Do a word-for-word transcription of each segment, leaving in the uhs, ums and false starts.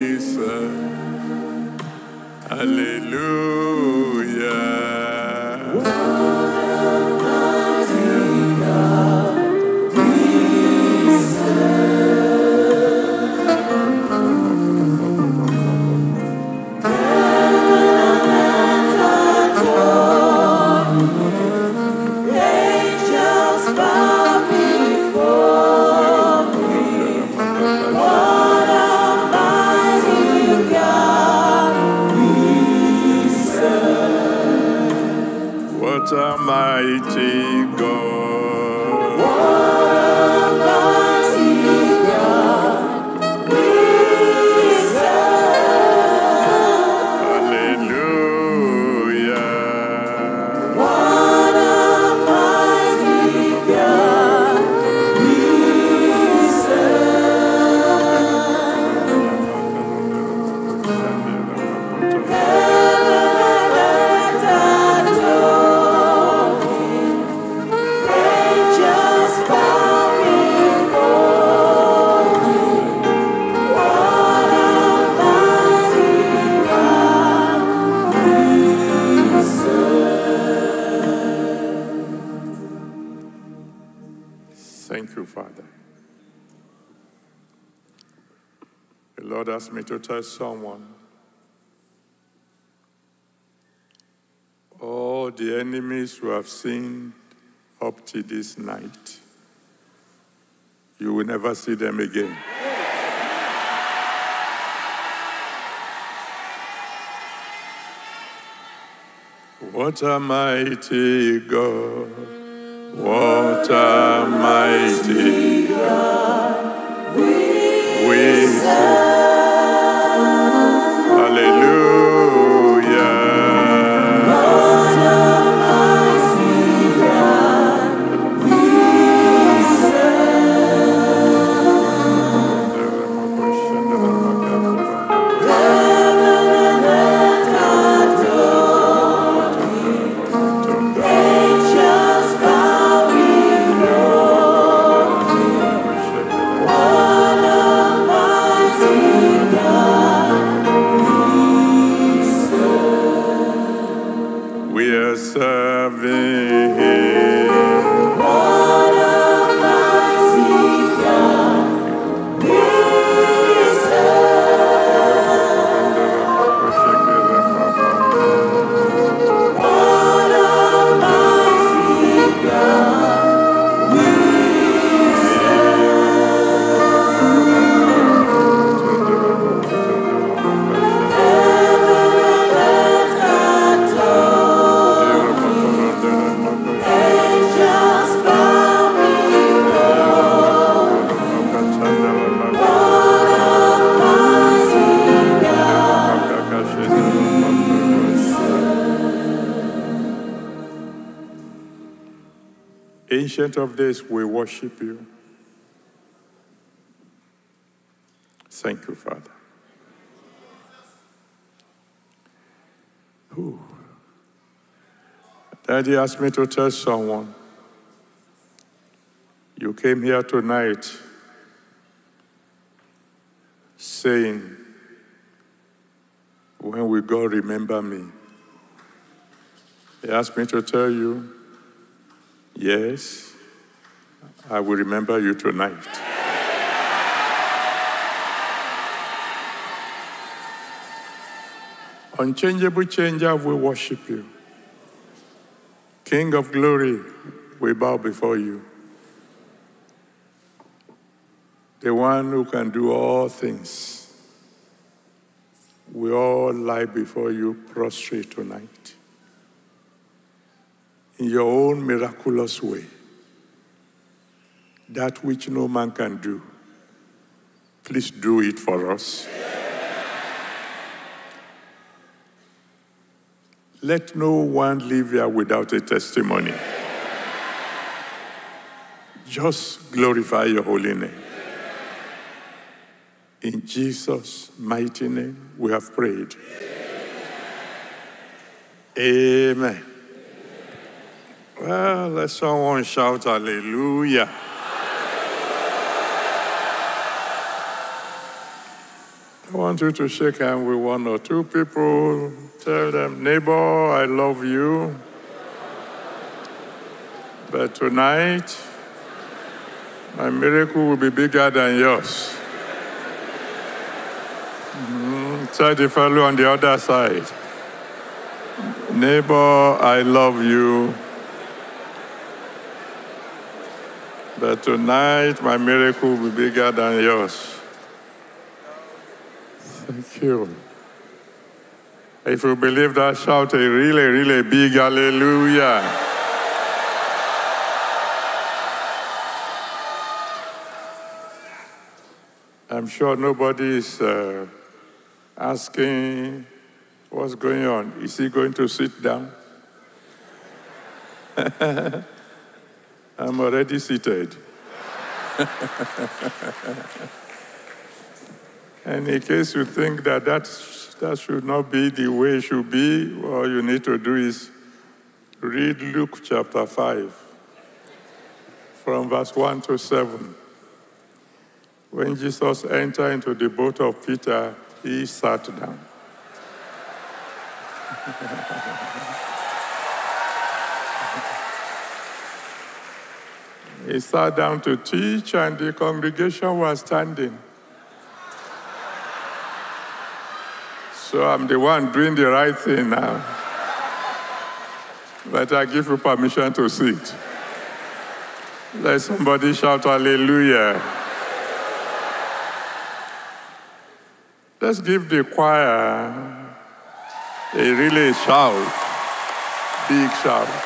Hallelujah. Almighty God, we serve. Heaven and earth adore you. Angels bow before me. What almighty God we serve. What a mighty God. What a mighty God we serve. Hallelujah. What a mighty God we serve. Heaven and earth adore me. Angels bow before me. What almighty God we serve. Thank you, Father. The Lord asked me to tell someone, all the enemies who have sinned up to this night, you will never see them again. What a mighty God, what a mighty God we serve. Hallelujah. What almighty God we serve. Heaven and earth adore me. Angels bow before me. What almighty God we serve. We are serving Him. What almighty God we serve. What almighty God we serve. Heaven and earth adore me. Angels bow before me. What almighty God we serve. Ancient of Days, we worship you. Thank you, Father. Whew. Daddy asked me to tell someone, you came here tonight saying, when will God remember me? He asked me to tell you, yes, I will remember you tonight. Unchangeable changer, we worship you. King of glory, we bow before you. The one who can do all things, we all lie before you prostrate tonight. In your own miraculous way, that which no man can do, please do it for us. Let no one leave here without a testimony. Just glorify your holy name. In Jesus' mighty name, we have prayed. Amen. Well, let someone shout hallelujah. want you to shake hands with one or two people. Tell them, neighbor, I love you. But tonight, my miracle will be bigger than yours. Mm-hmm. Tell the fellow on the other side, neighbor, I love you. But tonight, my miracle will be bigger than yours. Thank you. If you believe that, shout a really, really big hallelujah. I'm sure nobody is uh, asking what's going on. Is he going to sit down? I'm already seated. And in case you think that that's, that should not be the way it should be, all you need to do is read Luke chapter five, from verse one to seven. When Jesus entered into the boat of Peter, he sat down. He sat down to teach, and the congregation was standing. So I'm the one doing the right thing now. But I give you permission to sit. Let somebody shout hallelujah. Let's give the choir a really shout, big shout.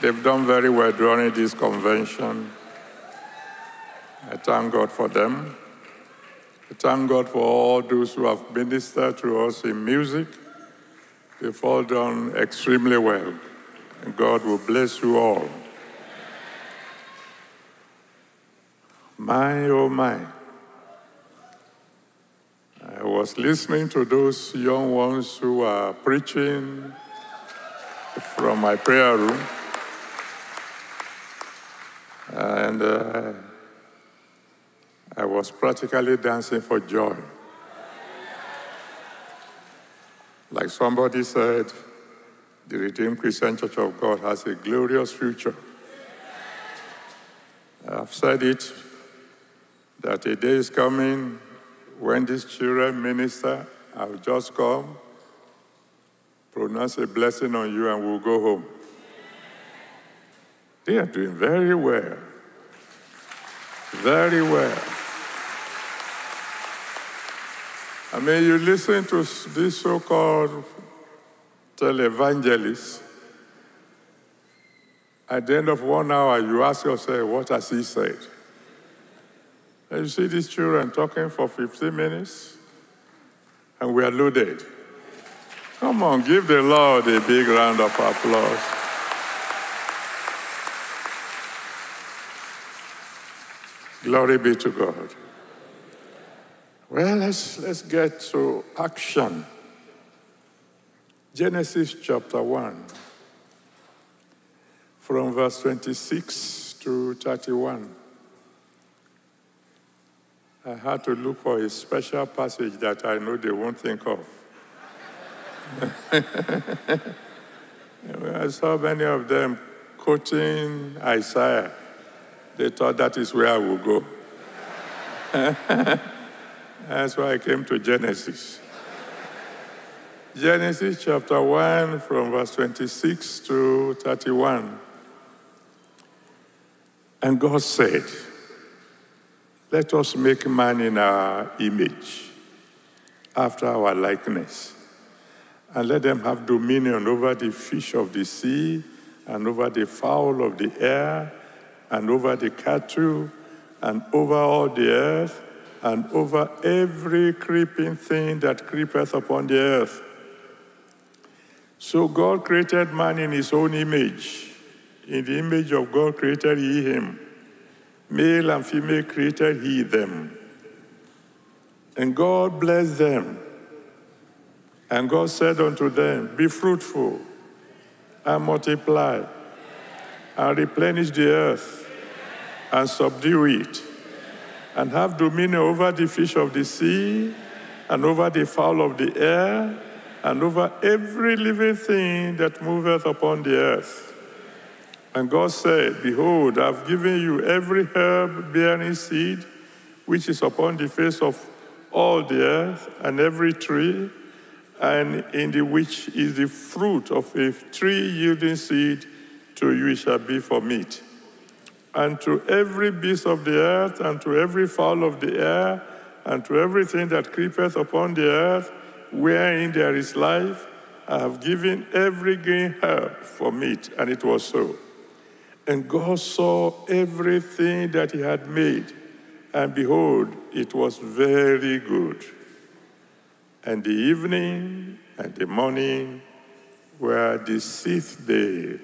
They've done very well during this convention. I thank God for them. I thank God for all those who have ministered to us in music. They've all done extremely well. And God will bless you all. My, oh my. I was listening to those young ones who are preaching from my prayer room. And uh, I was practically dancing for joy. Like somebody said, the Redeemed Christian Church of God has a glorious future. I've said it, that a day is coming when these children minister, I'll just come, pronounce a blessing on you, and we'll go home. They are doing very well, very well. I mean, you listen to these so-called televangelists. At the end of one hour, you ask yourself, what has he said? And you see these children talking for fifteen minutes, and we are loaded. Come on, give the Lord a big round of applause. Glory be to God. Well, let's, let's get to action. Genesis chapter one, from verse twenty-six to thirty-one. I had to look for a special passage that I know they won't think of. I saw many of them quoting Isaiah. They thought that is where I will go. That's why I came to Genesis. Genesis chapter one, from verse twenty-six to thirty-one. And God said, let us make man in our image, after our likeness, and let them have dominion over the fish of the sea, and over the fowl of the air, and over the cattle, and over all the earth, and over every creeping thing that creepeth upon the earth. So God created man in his own image. In the image of God created he him. Male and female created he them. And God blessed them. And God said unto them, be fruitful, and multiply, and replenish the earth, and subdue it, and have dominion over the fish of the sea, and over the fowl of the air, and over every living thing that moveth upon the earth. And God said, Behold, I have given you every herb bearing seed, which is upon the face of all the earth, and every tree, and in the which is the fruit of a tree yielding seed, to you it shall be for meat. And to every beast of the earth, and to every fowl of the air, and to everything that creepeth upon the earth, wherein there is life, I have given every green herb for meat. And it was so. And God saw everything that he had made, and behold, it was very good. And the evening and the morning were the sixth day.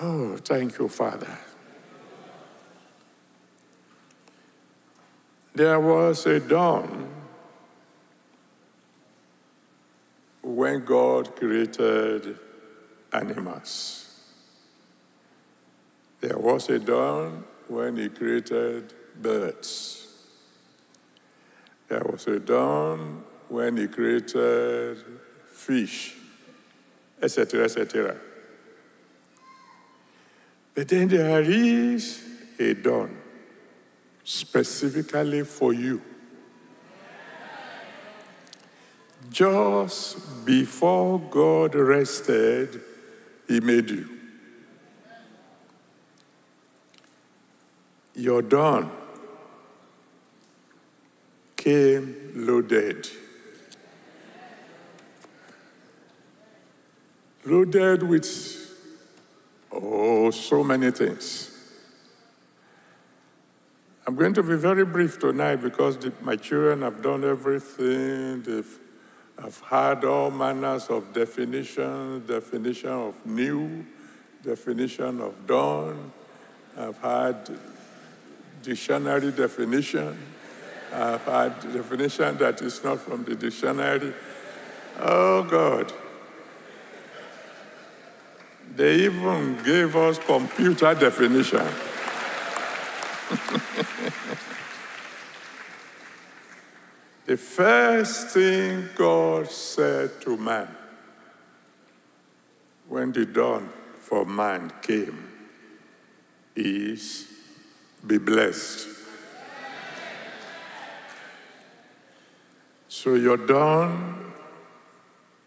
Oh, thank you, Father. There was a dawn when God created animals. There was a dawn when he created birds. There was a dawn when he created fish, et cetera, et cetera. But then there is a dawn specifically for you. Just before God rested, he made you. Your dawn came loaded. Loaded with, oh, so many things. I'm going to be very brief tonight because the, my children have done everything. They've I've had all manners of definition, definition of new, definition of dawn. I've had dictionary definition. I've had definition that is not from the dictionary. Oh, God. They even gave us computer definition. The first thing God said to man when the dawn for man came is, be blessed. So your dawn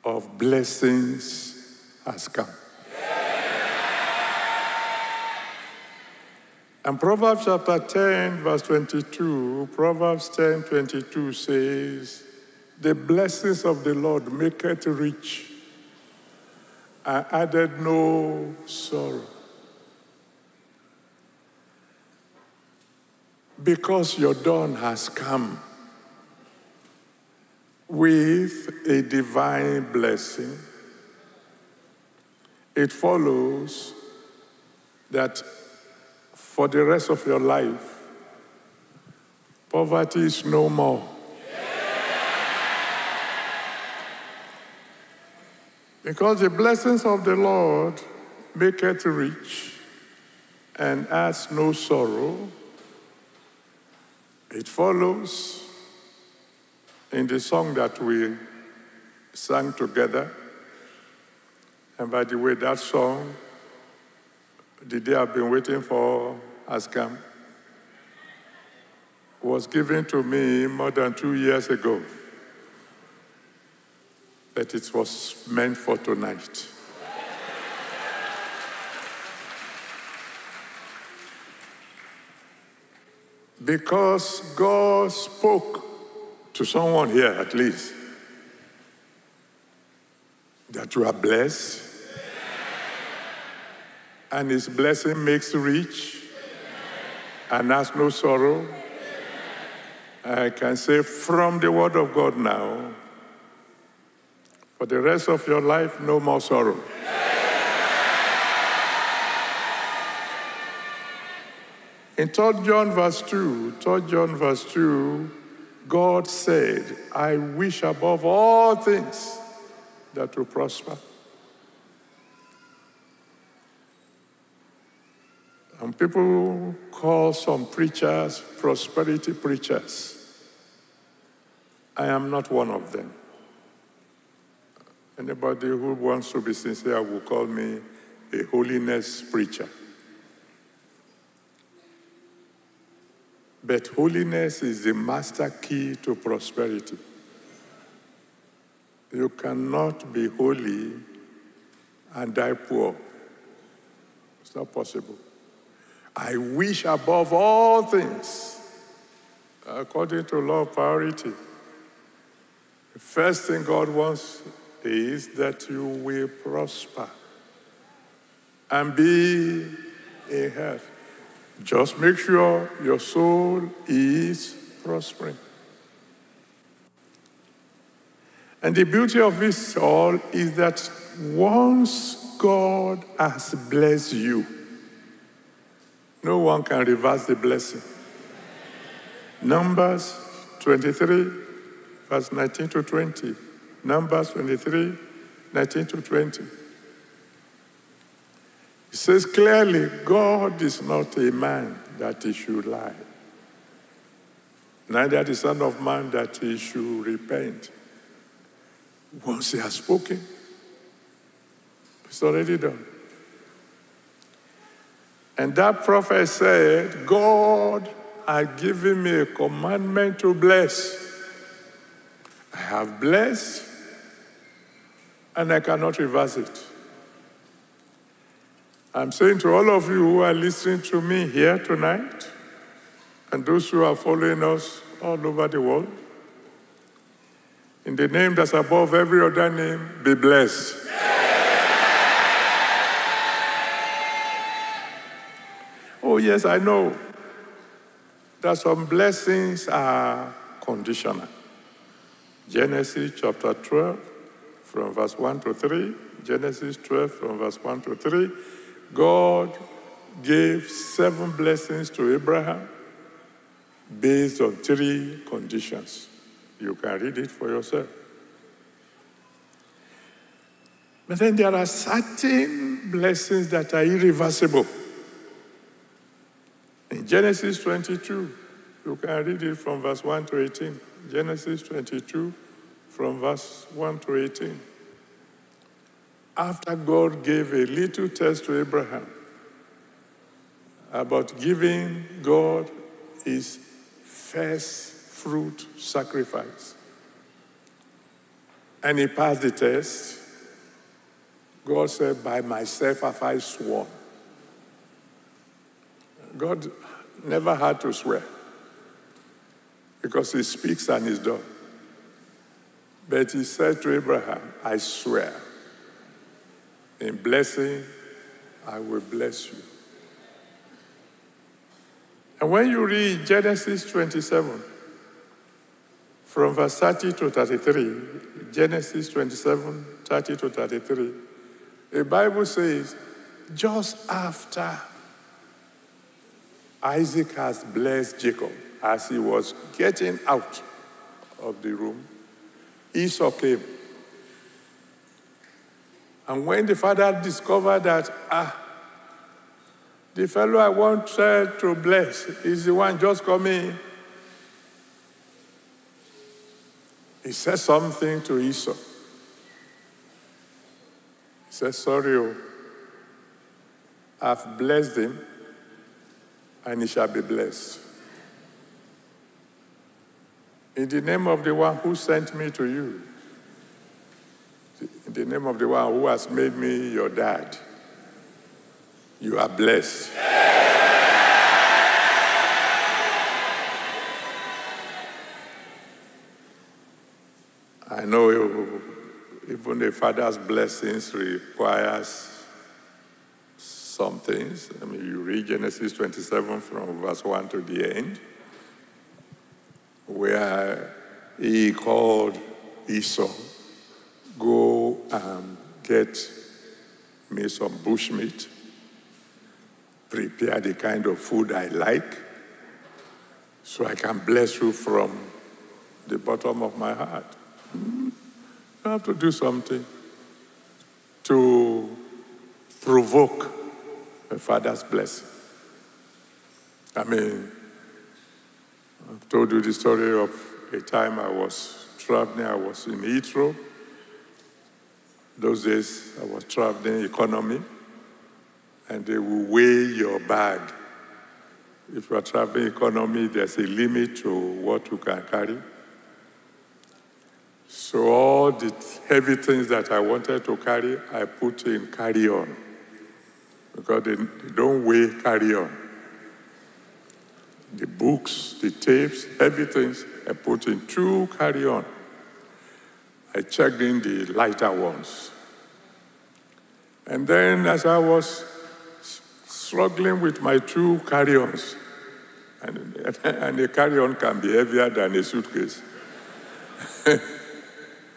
of blessings has come. And Proverbs chapter ten, verse twenty-two, Proverbs ten, twenty-two says, the blessings of the Lord make it rich, and added no sorrow. Because your dawn has come with a divine blessing, it follows that for the rest of your life, poverty is no more. Because the blessings of the Lord make it rich and adds no sorrow, it follows in the song that we sang together. And by the way, that song, the day I've been waiting for has come, was given to me more than two years ago. But it was meant for tonight. Because God spoke to someone here, at least, that you are blessed. And his blessing makes rich, amen, and has no sorrow. Amen. I can say from the word of God now, for the rest of your life, no more sorrow. Amen. In third John verse two, third John verse two, God said, I wish above all things that you prosper. And people call some preachers prosperity preachers. I am not one of them. Anybody who wants to be sincere will call me a holiness preacher. But holiness is the master key to prosperity. You cannot be holy and die poor. It's not possible. I wish above all things, according to law of priority, the first thing God wants is that you will prosper and be in health. Just make sure your soul is prospering. And the beauty of this all is that once God has blessed you, no one can reverse the blessing. Numbers twenty-three, verse nineteen to twenty. Numbers twenty-three, nineteen to twenty. It says clearly, God is not a man that he should lie, neither the son of man that he should repent. Once he has spoken, it's already done. And that prophet said, God has given me a commandment to bless. I have blessed, and I cannot reverse it. I'm saying to all of you who are listening to me here tonight, and those who are following us all over the world, in the name that's above every other name, be blessed. Oh yes, I know that some blessings are conditional. Genesis chapter twelve, from verse one to three. Genesis twelve, from verse one to three. God gave seven blessings to Abraham based on three conditions. You can read it for yourself. But then there are certain blessings that are irreversible. In Genesis twenty-two, you can read it from verse one to eighteen. Genesis twenty-two, from verse one to eighteen. After God gave a little test to Abraham about giving God his first fruit sacrifice, and he passed the test, God said, by myself have I sworn. God never had to swear, because he speaks and is done. But he said to Abraham, I swear, in blessing, I will bless you. And when you read Genesis twenty-seven, from verse thirty to thirty-three, Genesis twenty-seven, thirty to thirty-three, the Bible says, just after Isaac has blessed Jacob, as he was getting out of the room, Esau came. And when the father discovered that, ah, the fellow I wanted to bless is the one just coming, he said something to Esau. He said, sorry, oh, I've blessed him, and he shall be blessed. In the name of the one who sent me to you, in the name of the one who has made me your dad, you are blessed. I know even the father's blessings requires some things. I mean, you read Genesis twenty-seven from verse one to the end, where he called Esau, go and get me some bushmeat, prepare the kind of food I like, so I can bless you from the bottom of my heart. You have to do something to provoke a father's blessing. I mean, I've told you the story of a time I was traveling, I was in Heathrow. Those days, I was traveling economy, and they will weigh your bag. If you are traveling economy, there's a limit to what you can carry. So all the heavy things that I wanted to carry, I put in carry-on, because they, they don't weigh carry-on. The books, the tapes, everything, I put in two carry-on. I checked in the lighter ones. And then as I was struggling with my two carry-ons, and, and a carry-on can be heavier than a suitcase,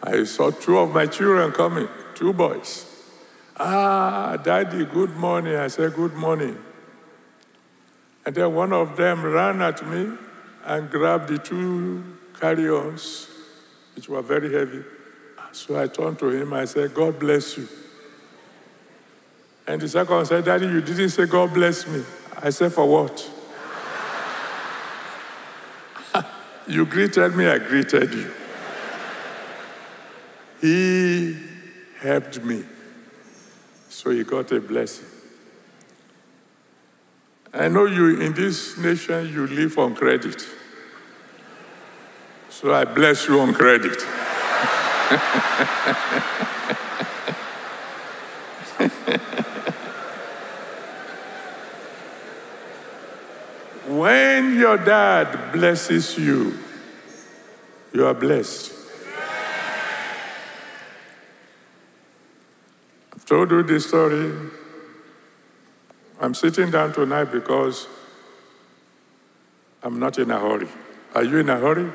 I saw two of my children coming, two boys. Ah, Daddy, good morning. I said, good morning. And then one of them ran at me and grabbed the two carry-ons, which were very heavy. So I turned to him, I said, God bless you. And the second one said, Daddy, you didn't say God bless me. I said, for what? You greeted me, I greeted you. He helped me. So he got a blessing. I know you, in this nation, you live on credit. So I bless you on credit. When your dad blesses you, you are blessed. I've told you this story. I'm sitting down tonight because I'm not in a hurry. Are you in a hurry?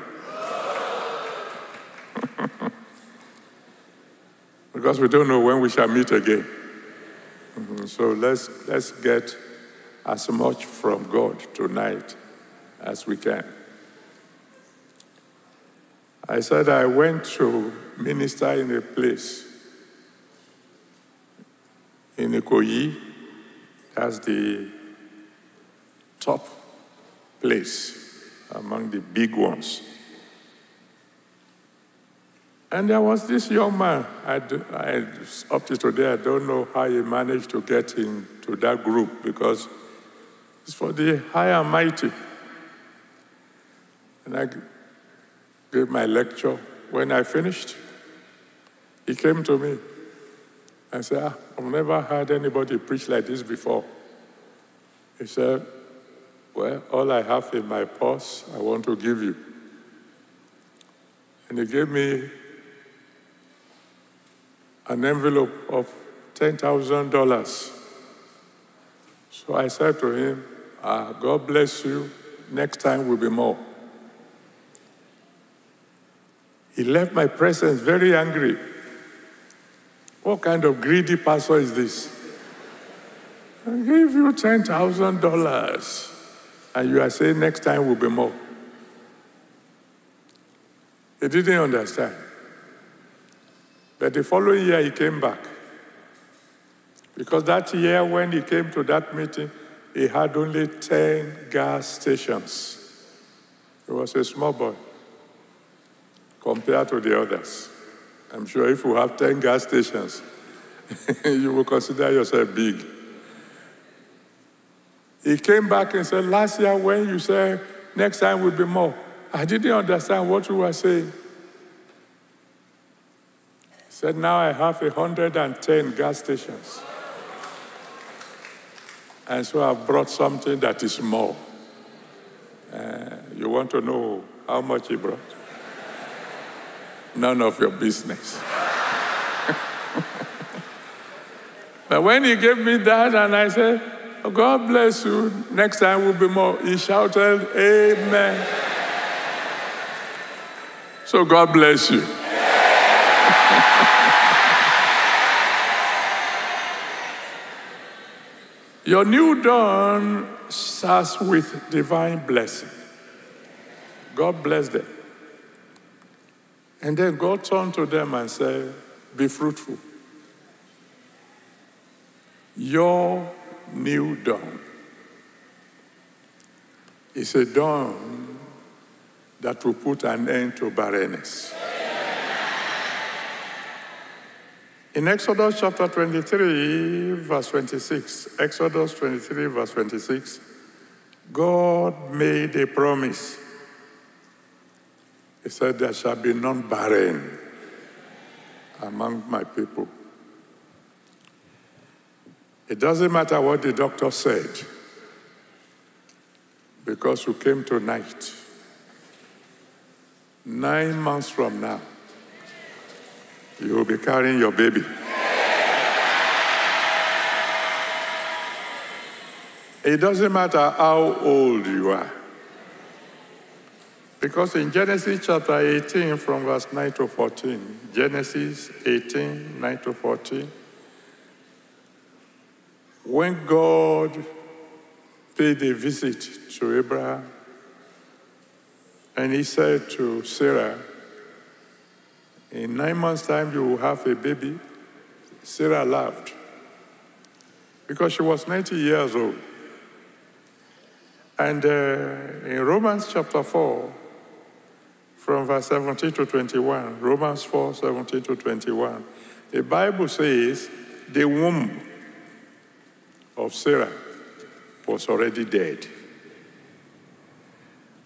Because we don't know when we shall meet again. Mm-hmm. So let's, let's get as much from God tonight as we can. I said I went to minister in a place in Ikoyi. That's the top place among the big ones. And there was this young man. I, I, up to today, I don't know how he managed to get into that group, because it's for the high and mighty. And I gave my lecture. When I finished, he came to me. I said, ah, I've never heard anybody preach like this before. He said, well, all I have in my purse, I want to give you. And he gave me an envelope of ten thousand dollars. So I said to him, ah, God bless you. Next time will be more. He left my presence very angry. What kind of greedy pastor is this? I give you ten thousand dollars, and you are saying next time will be more. He didn't understand. But the following year, he came back. Because that year, when he came to that meeting, he had only ten gas stations. He was a small boy compared to the others. I'm sure if you have ten gas stations, you will consider yourself big. He came back and said, last year when you said, next time will be more, I didn't understand what you were saying. He said, now I have one hundred ten gas stations. And so I've brought something that is more. Uh, you want to know how much he brought? None of your business. But when he gave me that and I said, oh, God bless you, next time will be more, he shouted, amen. So God bless you. Your new dawn starts with divine blessing. God bless them. And then God turned to them and said, be fruitful. Your new dawn. is a dawn that will put an end to barrenness. In Exodus chapter twenty-three, verse twenty-six, Exodus twenty-three, verse twenty-six, God made a promise. He said, there shall be none barren among my people. It doesn't matter what the doctor said, because you came tonight. Nine months from now, you will be carrying your baby. It doesn't matter how old you are. Because in Genesis chapter eighteen, from verse nine to fourteen, Genesis eighteen, nine to fourteen, when God paid a visit to Abraham, and he said to Sarah, in nine months' time you will have a baby, Sarah laughed, because she was ninety years old. And uh, in Romans chapter four, from verse seventeen to twenty-one, Romans four, seventeen to twenty-one, the Bible says the womb of Sarah was already dead.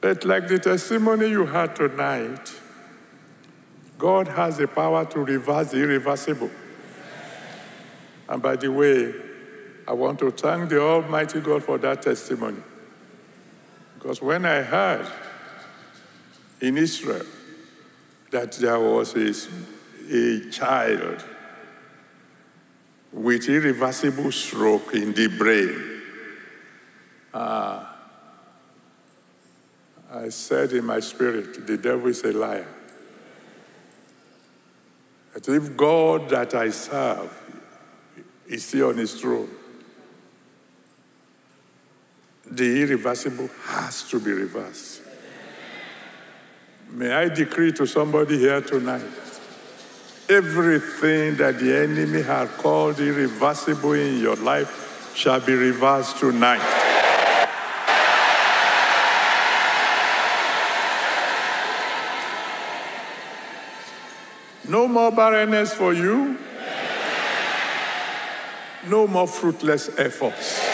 But like the testimony you had tonight, God has the power to reverse the irreversible. And by the way, I want to thank the Almighty God for that testimony. Because when I heard in Israel that there was a, a child with irreversible stroke in the brain, uh, I said in my spirit, the devil is a liar. That if God that I serve is still on his throne, the irreversible has to be reversed. May I decree to somebody here tonight, everything that the enemy has called irreversible in your life shall be reversed tonight. No more barrenness for you. No more fruitless efforts.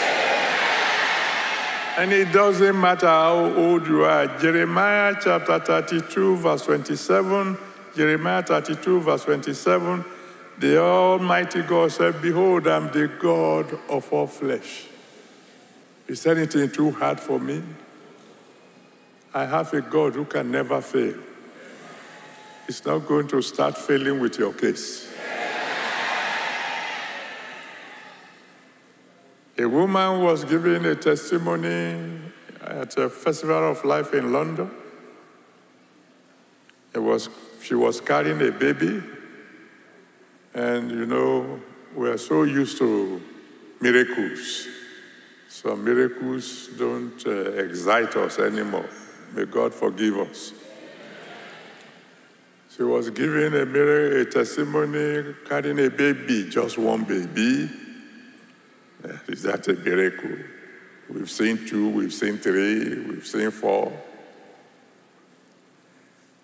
And it doesn't matter how old you are. Jeremiah chapter thirty-two, verse twenty-seven. Jeremiah thirty-two, verse twenty-seven. The Almighty God said, behold, I'm the God of all flesh. Is anything too hard for me? I have a God who can never fail. It's not going to start failing with your case. Yeah. A woman was giving a testimony at a Festival of Life in London. It was, she was carrying a baby. And you know, we're so used to miracles. So miracles don't uh, excite us anymore. May God forgive us. She was giving a mirror, a testimony, carrying a baby, just one baby. Is that a miracle? We've seen two, we've seen three, we've seen four.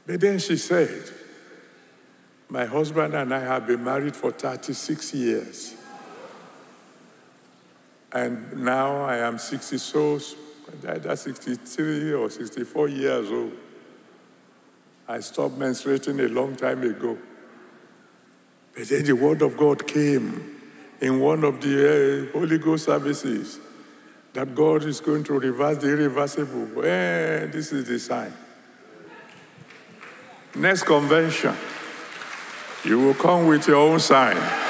But then she said, my husband and I have been married for thirty-six years. And now I am sixty, so either sixty-three or sixty-four years old. I stopped menstruating a long time ago. But then the word of God came in one of the uh, Holy Ghost services that God is going to reverse the irreversible. Eh, this is the sign. Next convention, you will come with your own sign.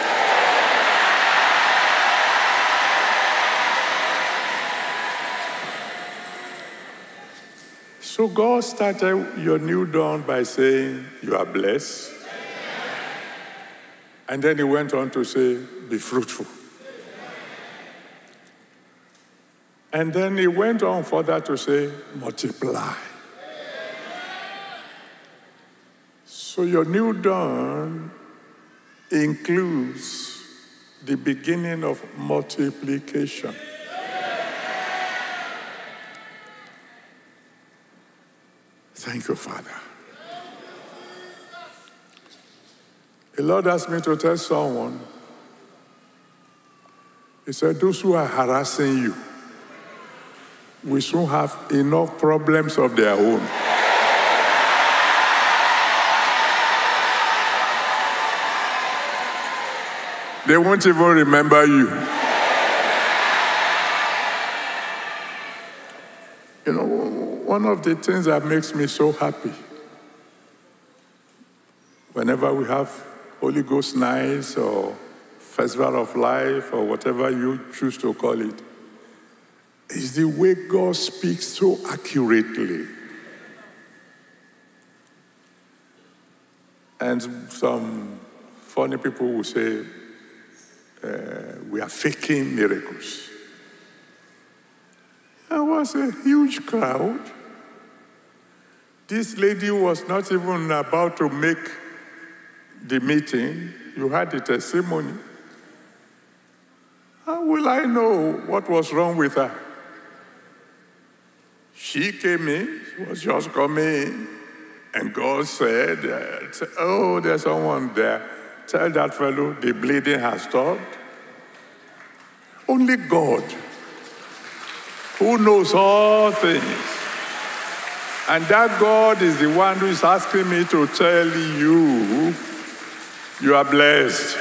So God started your new dawn by saying, you are blessed. Amen. And then he went on to say, be fruitful. Amen. And then he went on further to say, multiply. Amen. So your new dawn includes the beginning of multiplication. Thank you, Father. The Lord asked me to tell someone. He said, those who are harassing you, we soon have enough problems of their own. They won't even remember you. You know, one of the things that makes me so happy, whenever we have Holy Ghost nights or Festival of Life or whatever you choose to call it, is the way God speaks so accurately. And some funny people will say, uh, we are faking miracles. There was a huge crowd. This lady was not even about to make the meeting. You had the testimony. How will I know what was wrong with her? She came in, she was just coming in, and God said, oh, there's someone there. Tell that fellow the bleeding has stopped. Only God, who knows all things. And that God is the one who is asking me to tell you, you are blessed.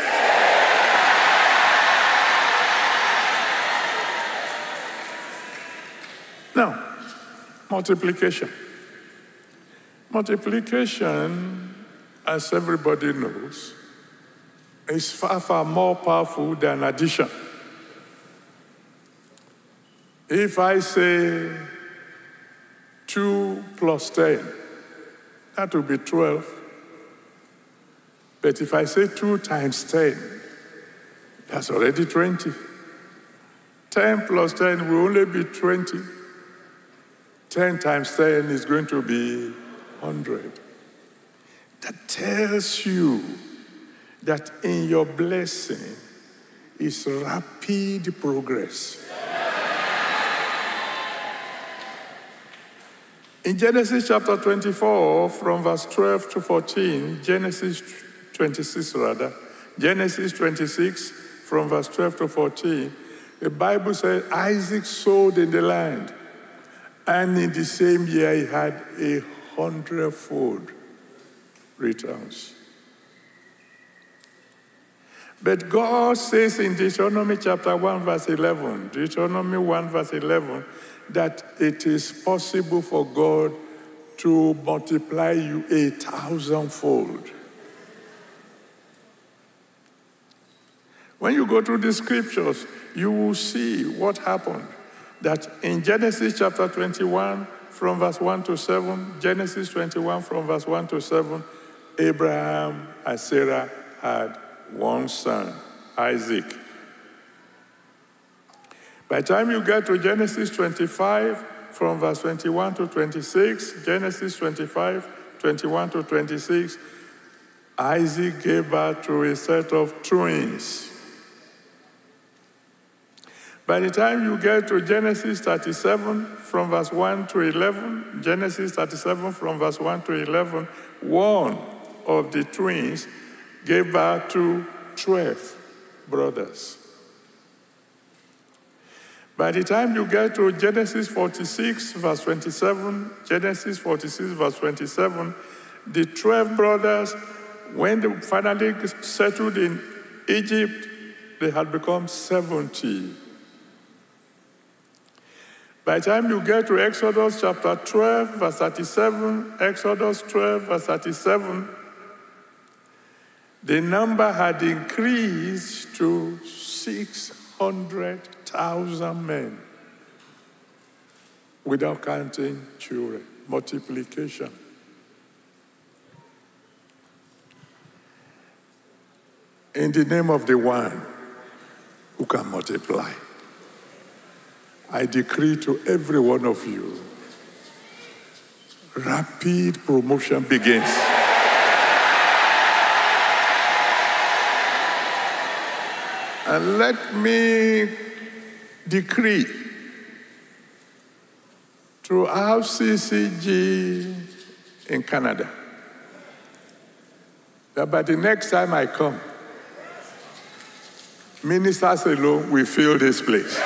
Now, multiplication. Multiplication, as everybody knows, is far, far more powerful than addition. If I say two plus ten, that will be twelve. But if I say two times ten, that's already twenty. ten plus ten will only be twenty. ten times ten is going to be one hundred. That tells you that in your blessing is rapid progress. In Genesis chapter twenty-four, from verse twelve to fourteen, Genesis twenty-six rather, Genesis twenty-six, from verse twelve to fourteen, the Bible says Isaac sowed in the land, and in the same year he had a hundredfold returns. But God says in Deuteronomy chapter one, verse eleven, Deuteronomy one, verse eleven, that it is possible for God to multiply you a thousandfold. When you go through the scriptures, you will see what happened. That in Genesis chapter twenty-one, from verse one to seven, Genesis twenty-one, from verse one to seven, Abraham and Sarah had one son, Isaac. By the time you get to Genesis twenty-five, from verse twenty-one to twenty-six, Genesis twenty-five, twenty-one to twenty-six, Isaac gave birth to a set of twins. By the time you get to Genesis thirty-seven, from verse one to eleven, Genesis thirty-seven, from verse one to eleven, one of the twins gave birth to twelve brothers. By the time you get to Genesis forty-six, verse twenty-seven, Genesis forty-six, verse twenty-seven, the twelve brothers, when they finally settled in Egypt, they had become seventy. By the time you get to Exodus chapter twelve, verse thirty-seven, Exodus twelve, verse thirty-seven, the number had increased to six hundred thousand men, without counting children. Multiplication. In the name of the one who can multiply, I decree to every one of you, rapid promotion begins. And let me decree throughout C C G in Canada. That by the next time I come, ministers alone will fill this place.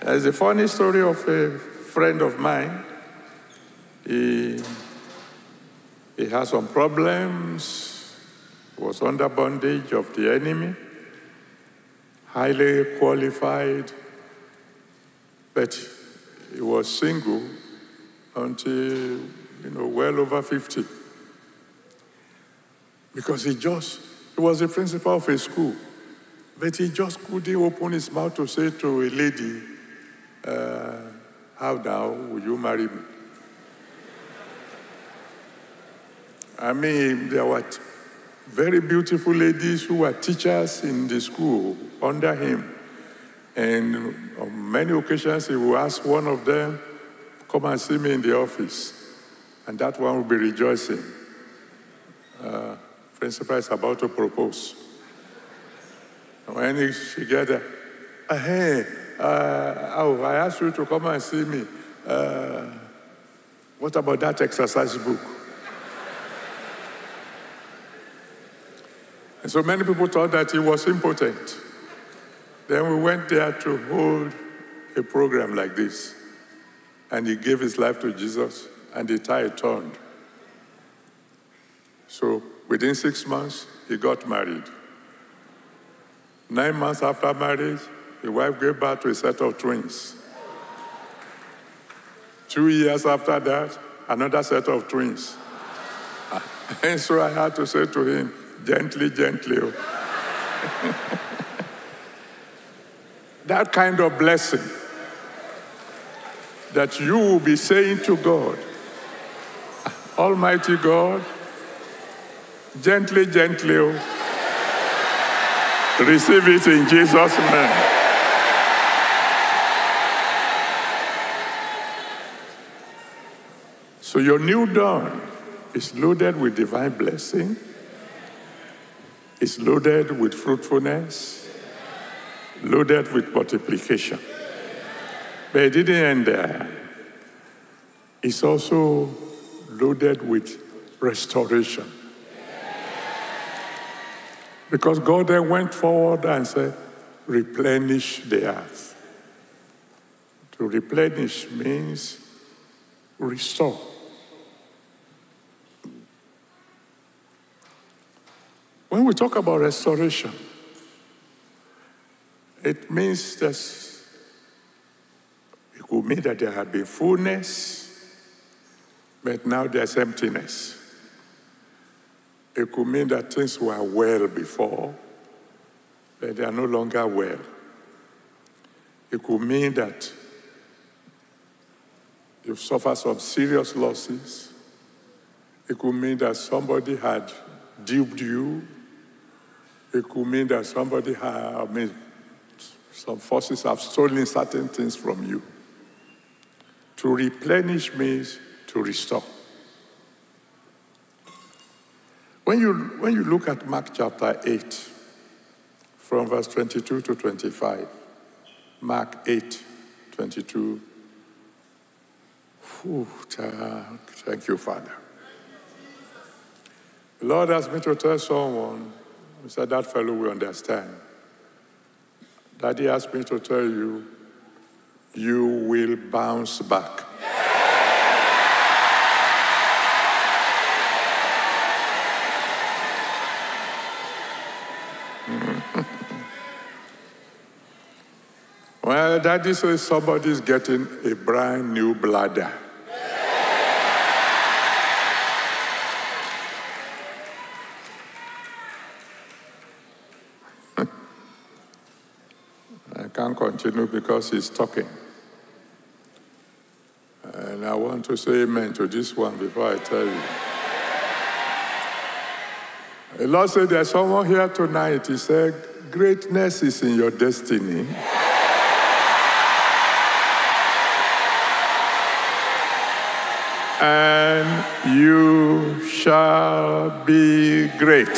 There's a funny story of a friend of mine. He, he has some problems, was under bondage of the enemy, highly qualified, but he was single until, you know, well over fifty. Because he just, he was the principal of a school, but he just couldn't open his mouth to say to a lady, uh, how now will you marry me? I mean, there were very beautiful ladies who were teachers in the school under him. And on many occasions, he would ask one of them, come and see me in the office. And that one would be rejoicing. Uh, Principal is about to propose. And when he, she gets there, hey, uh, oh, I asked you to come and see me. Uh, what about that exercise book? And so many people thought that he was impotent. Then we went there to hold a program like this. And he gave his life to Jesus, and the tide turned. So within six months, he got married. Nine months after marriage, his wife gave birth to a set of twins. Two years after that, another set of twins. And so I had to say to him, gently, gently. That kind of blessing that you will be saying to God, Almighty God, gently, gently, receive it in Jesus' name. So your new dawn is loaded with divine blessing. It's loaded with fruitfulness, loaded with multiplication. But it didn't end there. It's also loaded with restoration. Because God then went forward and said, replenish the earth. To replenish means restore. When we talk about restoration, it means that it could mean that there had been fullness, but now there's emptiness. It could mean that things were well before, but they are no longer well. It could mean that you've suffered some serious losses. It could mean that somebody had duped you. It could mean that somebody has, I mean, some forces have stolen certain things from you. To replenish means to restore. When you, when you look at Mark chapter eight, from verse twenty-two to twenty-five, Mark eight, twenty-two. Whew, thank you, Father. The Lord asked me to tell someone, he said, that fellow will understand. Daddy asked me to tell you, you will bounce back. Yeah. Well, Daddy says somebody's getting a brand new bladder. Can't continue because he's talking. And I want to say amen to this one before I tell you. The Lord said there's someone here tonight. He said, greatness is in your destiny. And you shall be great.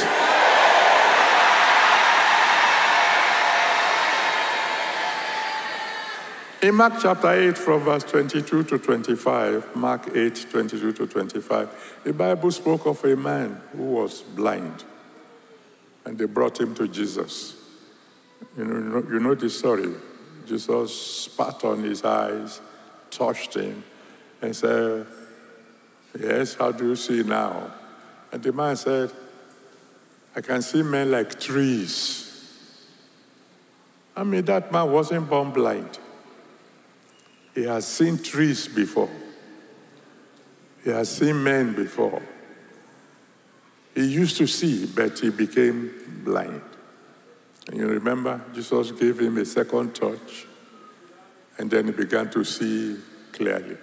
In Mark chapter eight, from verse twenty-two to twenty-five, Mark eight, twenty-two to twenty-five, the Bible spoke of a man who was blind, and they brought him to Jesus. You know, you know this story. Jesus spat on his eyes, touched him, and said, "Yes, how do you see now?" And the man said, "I can see men like trees." I mean, that man wasn't born blind. He has seen trees before. He has seen men before. He used to see, but he became blind. And you remember, Jesus gave him a second touch, and then he began to see clearly.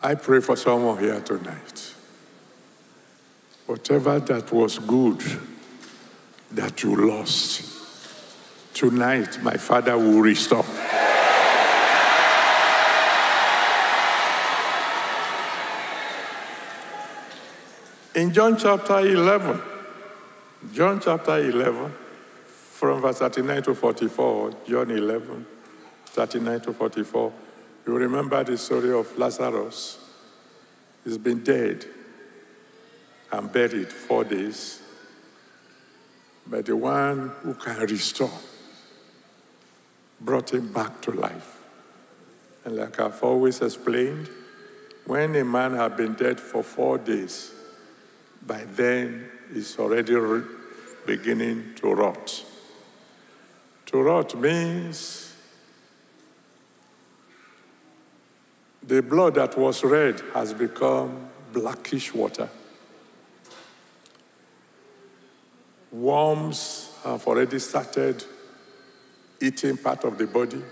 I pray for someone here tonight. Whatever that was good that you lost, tonight my Father will restore. In John chapter eleven, John chapter eleven, from verse thirty-nine to forty-four, John eleven, thirty-nine to forty-four, you remember the story of Lazarus. He's been dead and buried four days. But the one who can restore brought him back to life. And like I've always explained, when a man has been dead for four days, by then he's already beginning to rot. To rot means the blood that was red has become blackish water. Worms have already started eating part of the body.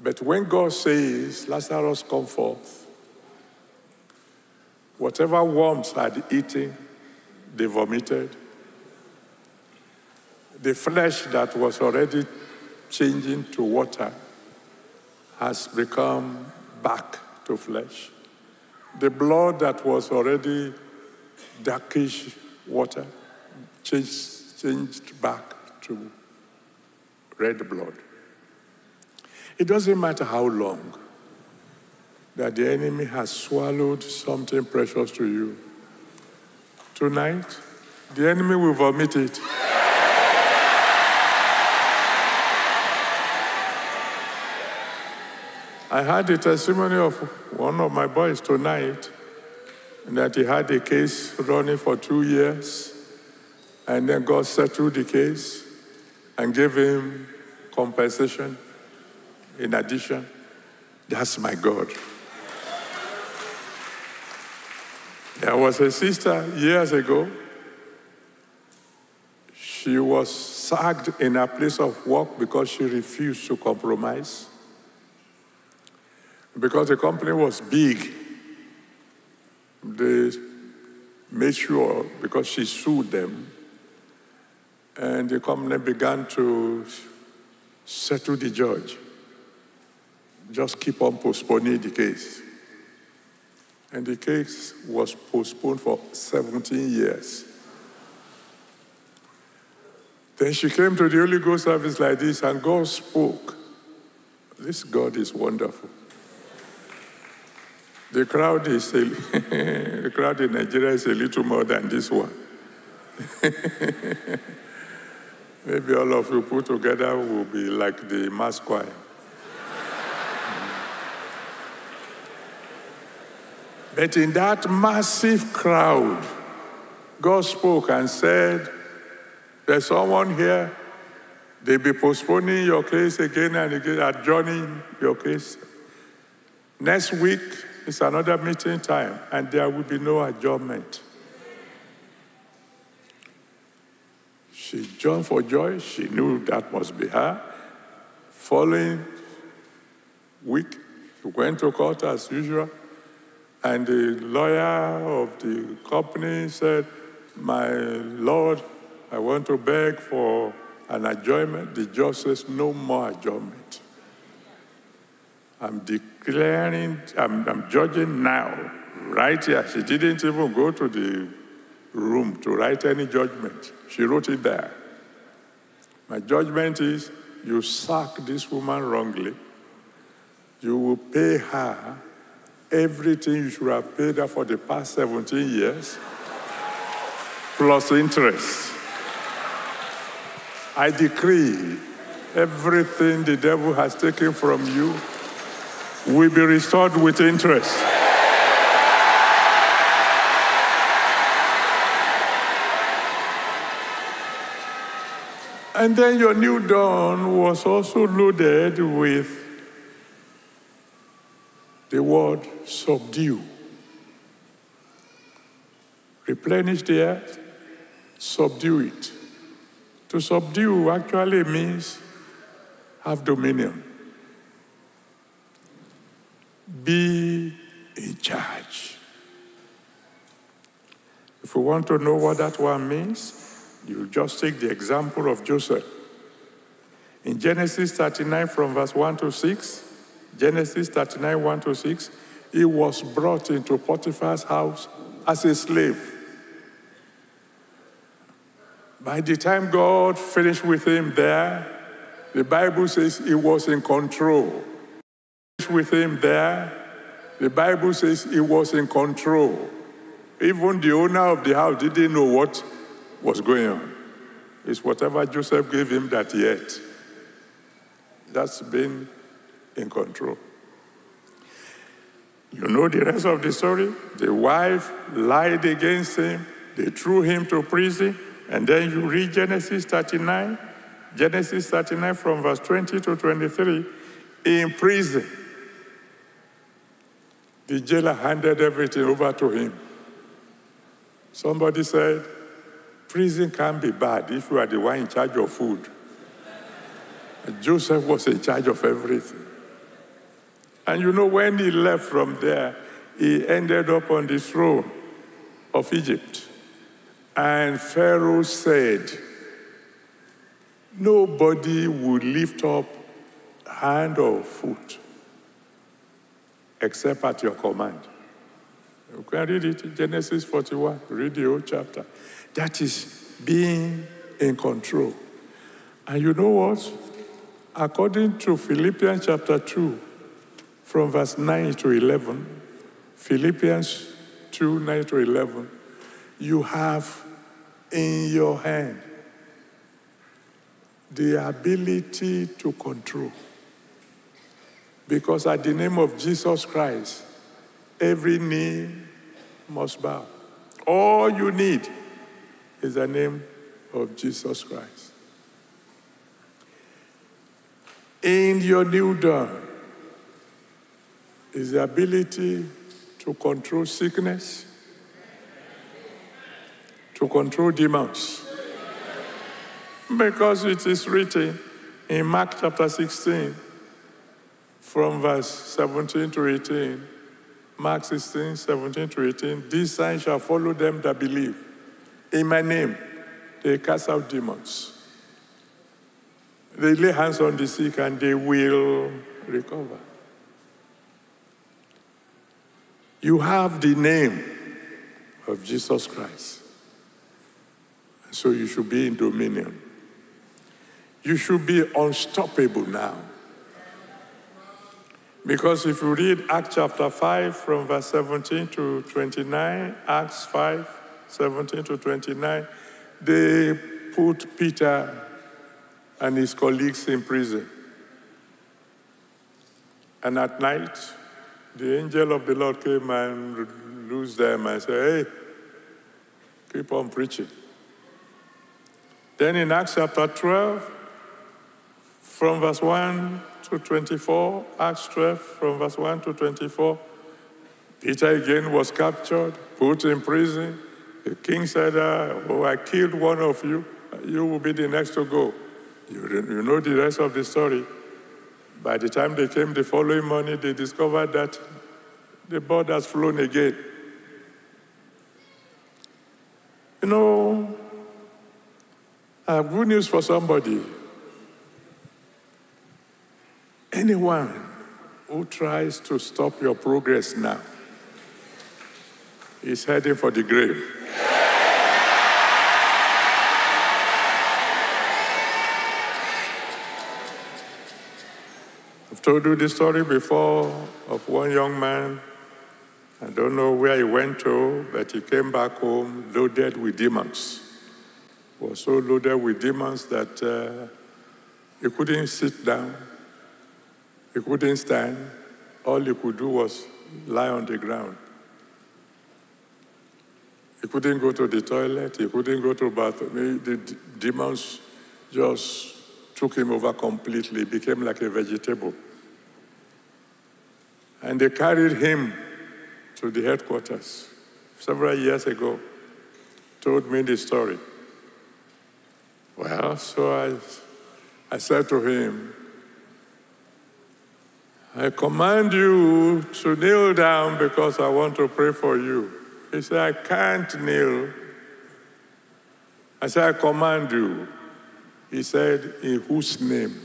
But when God says, "Lazarus, come forth," whatever worms had eaten, they vomited. The flesh that was already changing to water has become back to flesh. The blood that was already darkish water changed, changed back to red blood. It doesn't matter how long that the enemy has swallowed something precious to you. Tonight, the enemy will vomit it. I had the testimony of one of my boys tonight that he had a case running for two years, and then God settled the case and gave him compensation in addition. That's my God. There was a sister years ago. She was sacked in her place of work because she refused to compromise. Because the company was big, they made sure, because she sued them, and the company began to settle the judge. Just keep on postponing the case. And the case was postponed for seventeen years. Then she came to the Holy Ghost service like this, and God spoke. This God is wonderful. The crowd, is a, the crowd in Nigeria is a little more than this one. Maybe all of you put together will be like the mass choir. But in that massive crowd, God spoke and said, "There's someone here, they'll be postponing your case again and again, adjourning your case. Next week, it's another meeting time, and there will be no adjournment." She jumped for joy. She knew that must be her. Following week, she went to court as usual, and the lawyer of the company said, "My Lord, I want to beg for an adjournment." The judge says, "No more adjournment. I'm declaring, I'm, I'm judging now, right here." She didn't even go to the room to write any judgment. She wrote it there. My judgment is, you sack this woman wrongly. You will pay her everything you should have paid her for the past seventeen years, plus interest. I decree everything the devil has taken from you will be restored with interest. And then your new dawn was also loaded with the word subdue. Replenish the earth, subdue it. To subdue actually means have dominion. Be in charge. If you want to know what that one means, you just take the example of Joseph. In Genesis thirty-nine from verse one to six, Genesis thirty-nine, one to six, he was brought into Potiphar's house as a slave. By the time God finished with him there, the Bible says he was in control. With him there, the Bible says he was in control. Even the owner of the house didn't know what was going on. It's whatever Joseph gave him that he ate. That's been in control. You know the rest of the story. The wife lied against him. They threw him to prison. And then you read Genesis thirty-nine, Genesis thirty-nine from verse twenty to twenty-three, in prison. The jailer handed everything over to him. Somebody said, prison can be bad if you are the one in charge of food. And Joseph was in charge of everything. And you know, when he left from there, he ended up on the throne of Egypt. And Pharaoh said, nobody would lift up hand or foot except at your command. You can read it, Genesis forty-one, read the whole chapter. That is being in control. And you know what? According to Philippians chapter two, from verse nine to eleven, Philippians two, nine to eleven, you have in your hand the ability to control. Because at the name of Jesus Christ, every knee must bow. All you need is the name of Jesus Christ. In your new dawn is the ability to control sickness, to control demons. Because it is written in Mark chapter sixteen, from verse seventeen to eighteen, Mark sixteen, seventeen to eighteen, these signs shall follow them that believe. In my name, they cast out demons. They lay hands on the sick and they will recover. You have the name of Jesus Christ. So you should be in dominion. You should be unstoppable now. Because if you read Acts chapter five from verse seventeen to twenty-nine, Acts five, seventeen to twenty-nine, they put Peter and his colleagues in prison. And at night, the angel of the Lord came and loosed them and said, hey, keep on preaching. Then in Acts chapter twelve, from verse one to twenty-four, Acts twelve, from verse one to twenty-four, Peter again was captured, put in prison. The king said, oh, I killed one of you. You will be the next to go. You, you know the rest of the story. By the time they came the following morning, they discovered that the bird has flown again. You know, I have good news for somebody. Anyone who tries to stop your progress now is heading for the grave. Yeah. told you the story before of one young man. I don't know where he went to, but he came back home loaded with demons. He was so loaded with demons that uh, he couldn't sit down. He couldn't stand. All he could do was lie on the ground. He couldn't go to the toilet. He couldn't go to the bathroom. The demons just took him over completely. He became like a vegetable. And they carried him to the headquarters several years ago. Told me the story. Well, so I, I said to him, I command you to kneel down because I want to pray for you. He said, I can't kneel. I said, I command you. He said, in whose name?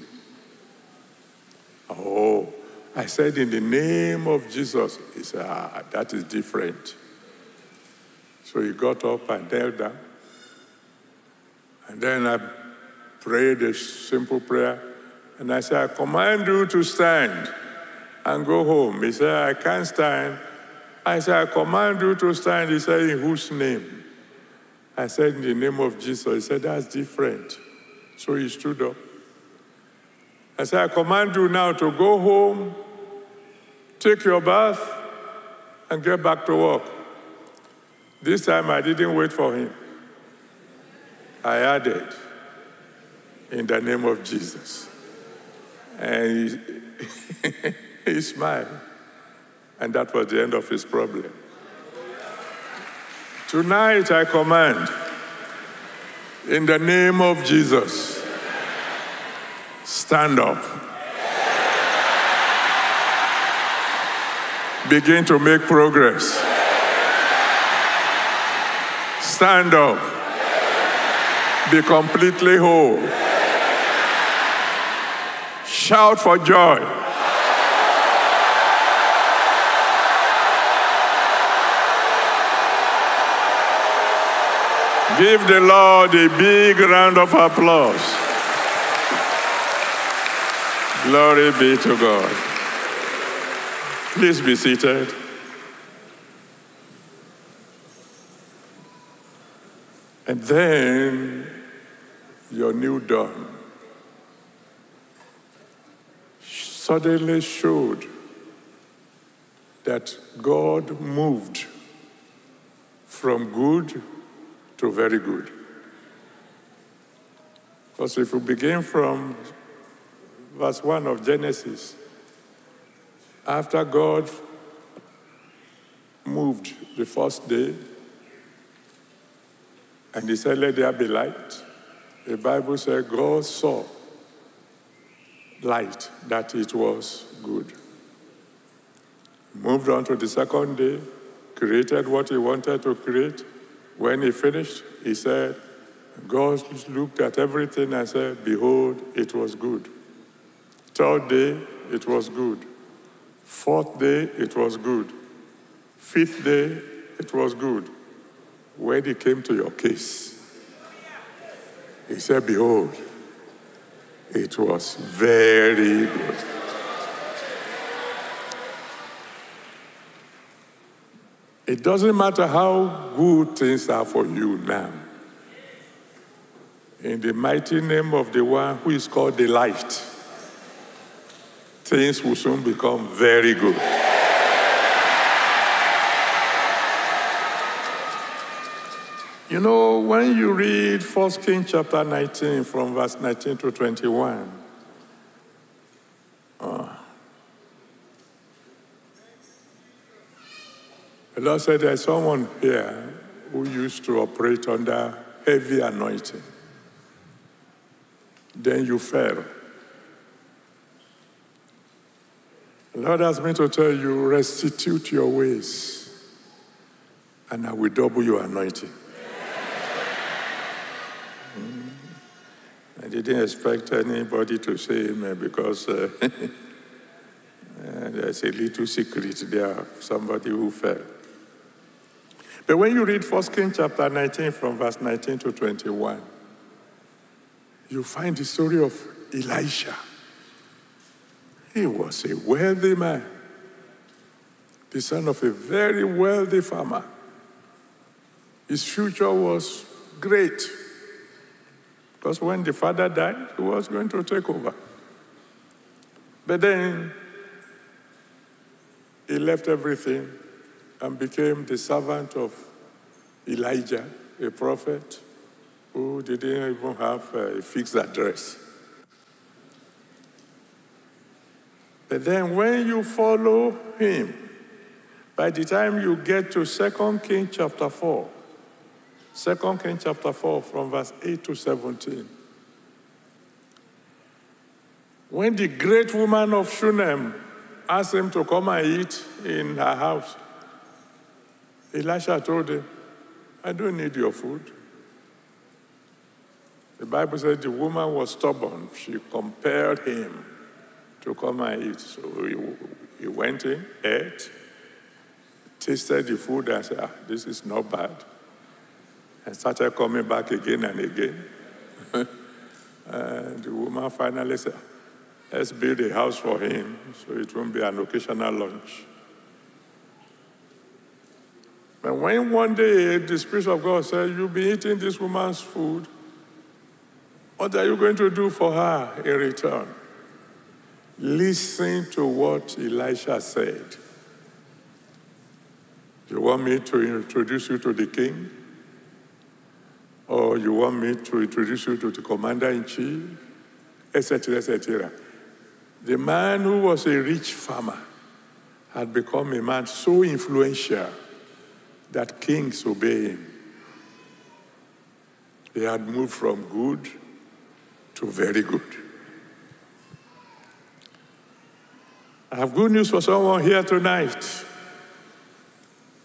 Oh, I said, in the name of Jesus. He said, ah, that is different. So he got up and knelt down. And then I prayed a simple prayer. And I said, I command you to stand and go home. He said, I can't stand. I said, I command you to stand. He said, in whose name? I said, in the name of Jesus. He said, that's different. So he stood up. I said, I command you now to go home, take your bath, and get back to work. This time I didn't wait for him. I added, in the name of Jesus. And he, he smiled. And that was the end of his problem. Tonight I command, in the name of Jesus, stand up. Begin to make progress. Stand up. Be completely whole. Shout for joy. Give the Lord a big round of applause. Glory be to God. Please be seated. And then your new dawn suddenly showed that God moved from good to very good. Because if we begin from verse one of Genesis, after God moved the first day, and he said, let there be light, the Bible said God saw light, that it was good. Moved on to the second day, created what he wanted to create. When he finished, he said, God looked at everything and said, behold, it was good. Third day, it was good. Fourth day, it was good. Fifth day, it was good. When he came to your case, he said, behold, it was very good. It doesn't matter how good things are for you now. In the mighty name of the one who is called the light, things will soon become very good. You know, when you read First Kings chapter nineteen from verse nineteen to twenty-one, uh, the Lord said there's someone here who used to operate under heavy anointing. Then you fell. The Lord asked me to tell you, restitute your ways and I will double your anointing. I didn't expect anybody to say amen because uh, there's a little secret there of somebody who fell. But when you read First Kings chapter nineteen from verse nineteen to twenty-one, you find the story of Elisha. He was a wealthy man, the son of a very wealthy farmer. His future was great, because when the father died, he was going to take over. But then he left everything and became the servant of Elijah, a prophet who didn't even have a fixed address. But then when you follow him, by the time you get to Second Kings chapter four, Second Kings chapter four from verse eight to seventeen, when the great woman of Shunem asked him to come and eat in her house, Elisha told him, I don't need your food. The Bible says the woman was stubborn. She compelled him to come and eat. So he, he went in, ate, tasted the food and said, ah, this is not bad. And started coming back again and again. And the woman finally said, let's build a house for him so it won't be an occasional lunch. But when one day the Spirit of God said, you'll be eating this woman's food, what are you going to do for her in return? Listen to what Elisha said. You want me to introduce you to the king? Or you want me to introduce you to the commander-in-chief? Etc., et cetera. The man who was a rich farmer had become a man so influential that kings obey him. He had moved from good to very good. I have good news for someone here tonight.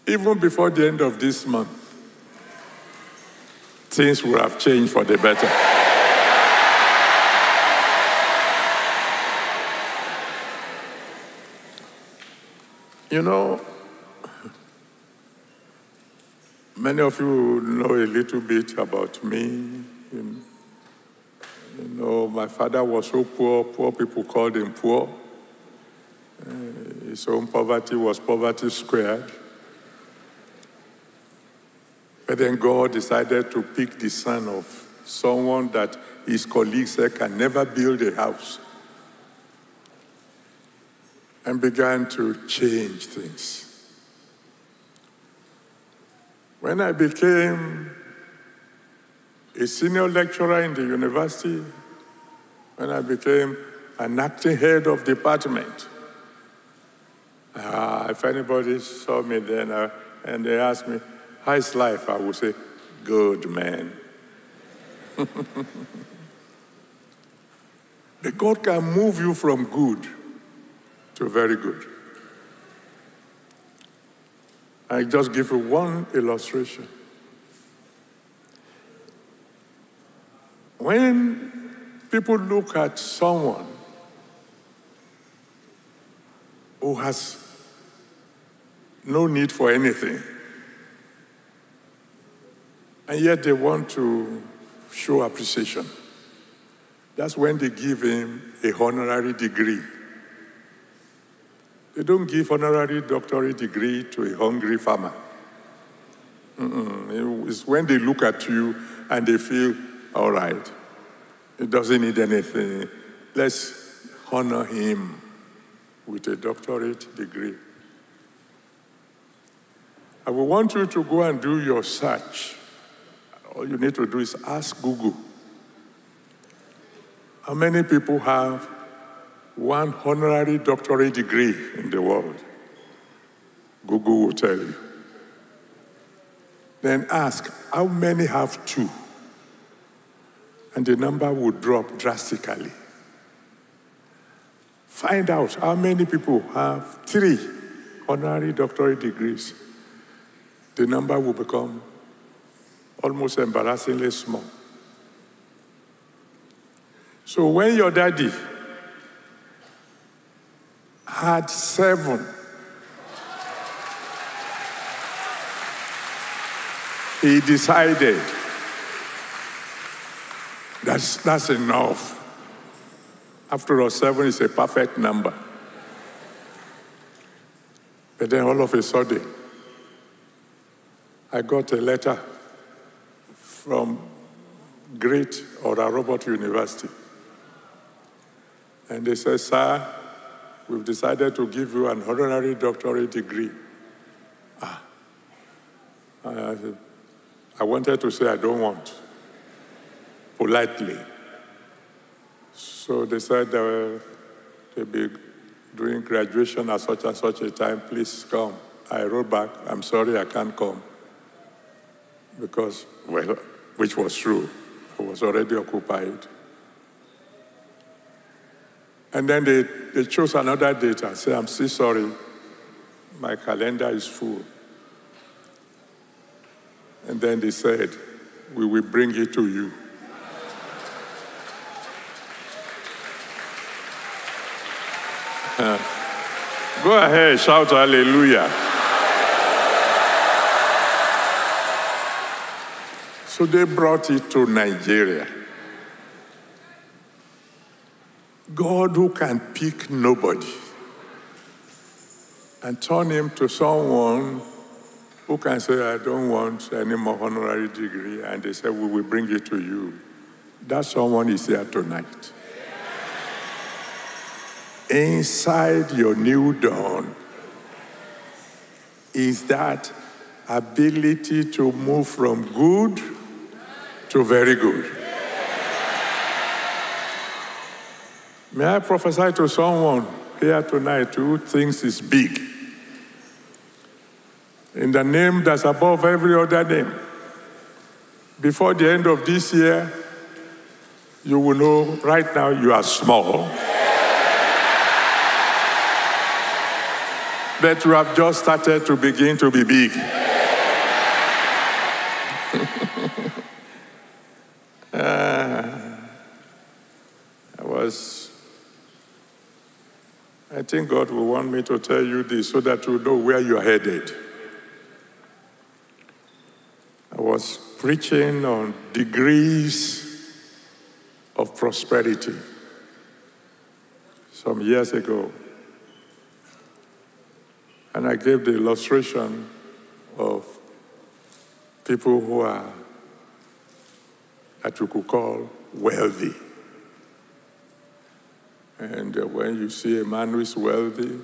Even before the end of this month, things will have changed for the better. You know, many of you know a little bit about me. You know, my father was so poor, poor people called him poor. Uh, his own poverty was poverty squared. But then God decided to pick the son of someone that his colleagues said can never build a house, and began to change things. When I became a senior lecturer in the university, when I became an acting head of department, uh, if anybody saw me then uh, and they asked me, how is life? I would say, good, man. But God can move you from good to very good. I just give you one illustration. When people look at someone who has no need for anything, and yet they want to show appreciation, that's when they give him a honorary degree. They don't give honorary doctorate degree to a hungry farmer. Mm-mm. It's when they look at you and they feel, all right, he doesn't need anything. Let's honor him with a doctorate degree. I will want you to go and do your search. All you need to do is ask Google. How many people have one honorary doctorate degree in the world? Google will tell you. Then ask, how many have two? And the number will drop drastically. Find out how many people have three honorary doctorate degrees. The number will become almost embarrassingly small. So when your daddy had seven, he decided that's, that's enough. After all, seven is a perfect number. And then all of a sudden, I got a letter from great Oral Roberts University. And they said, sir, we've decided to give you an honorary doctorate degree. Ah. And I said, I wanted to say I don't want, politely. So they said they were, they'd be doing graduation at such and such a time, please come. I wrote back, I'm sorry I can't come. Because, well, which was true, I was already occupied. And then they, they chose another date and said, I'm still sorry, my calendar is full. And then they said, we will bring it to you. Go ahead, shout hallelujah. So they brought it to Nigeria. God who can pick nobody and turn him to someone who can say, I don't want any more honorary degree, and they say, we will bring it to you. That someone is here tonight. Yeah. Inside your new dawn is that ability to move from good to very good. Yeah. May I prophesy to someone here tonight who thinks is big? In the name that's above every other name. Before the end of this year, you will know right now you are small. That you have just started to begin to be big. uh, I was, I think God will want me to tell you this so that you know where you are headed. I was preaching on degrees of prosperity some years ago. And I gave the illustration of people who are, that you could call wealthy. And when you see a man who is wealthy,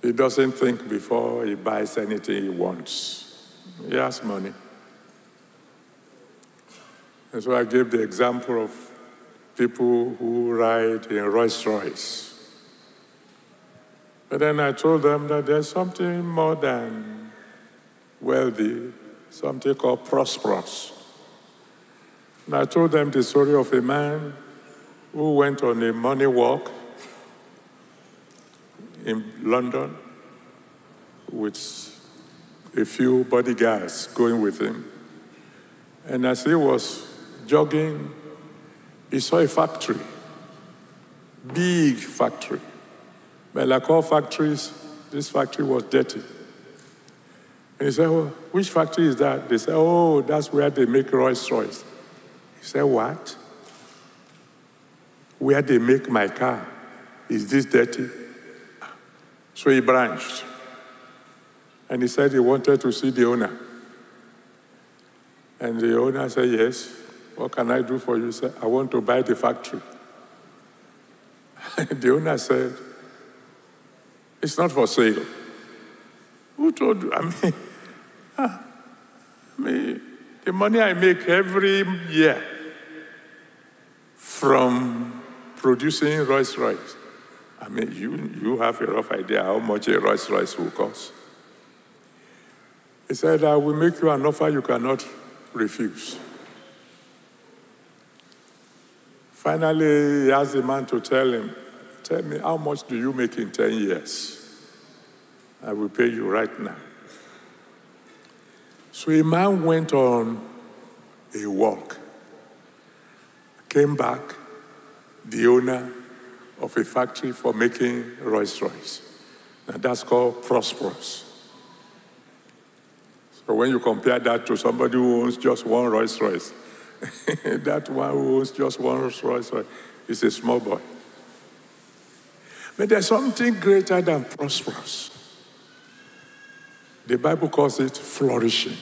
he doesn't think before he buys anything he wants. He has money. And so I gave the example of people who ride in Rolls Royce. But then I told them that there's something more than wealthy, something called prosperous. And I told them the story of a man who went on a money walk in London with a few bodyguards going with him. And as he was jogging, he saw a factory, big factory. But like all factories, this factory was dirty. And he said, well, which factory is that? They said, oh, that's where they make Rolls Royce. He said, what? Where they make my car. Is this dirty? So he branched. And he said he wanted to see the owner. And the owner said, yes, what can I do for you? He said, I want to buy the factory. And the owner said, it's not for sale. Who told you? I mean, I mean, the money I make every year from producing Rolls Royce, I mean, you, you have a rough idea how much a Rolls Royce will cost. He said, I will make you an offer you cannot refuse. Finally, he asked the man to tell him, tell me, how much do you make in ten years? I will pay you right now. So a man went on a walk, came back, the owner of a factory for making Rolls Royce. And that's called prosperous. So when you compare that to somebody who owns just one Rolls Royce, that one who owns just one Rolls Royce is a small boy. But there's something greater than prosperous. The Bible calls it flourishing.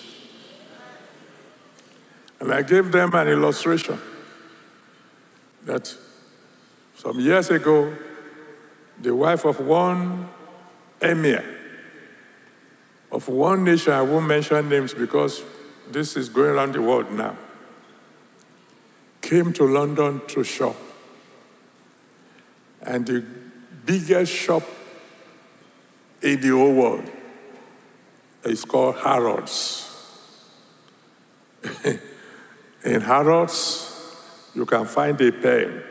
And I gave them an illustration that some years ago, the wife of one emir of one nation, I won't mention names because this is going around the world now, came to London to shop. And the biggest shop in the whole world is called Harrods. In Harrods, you can find a pen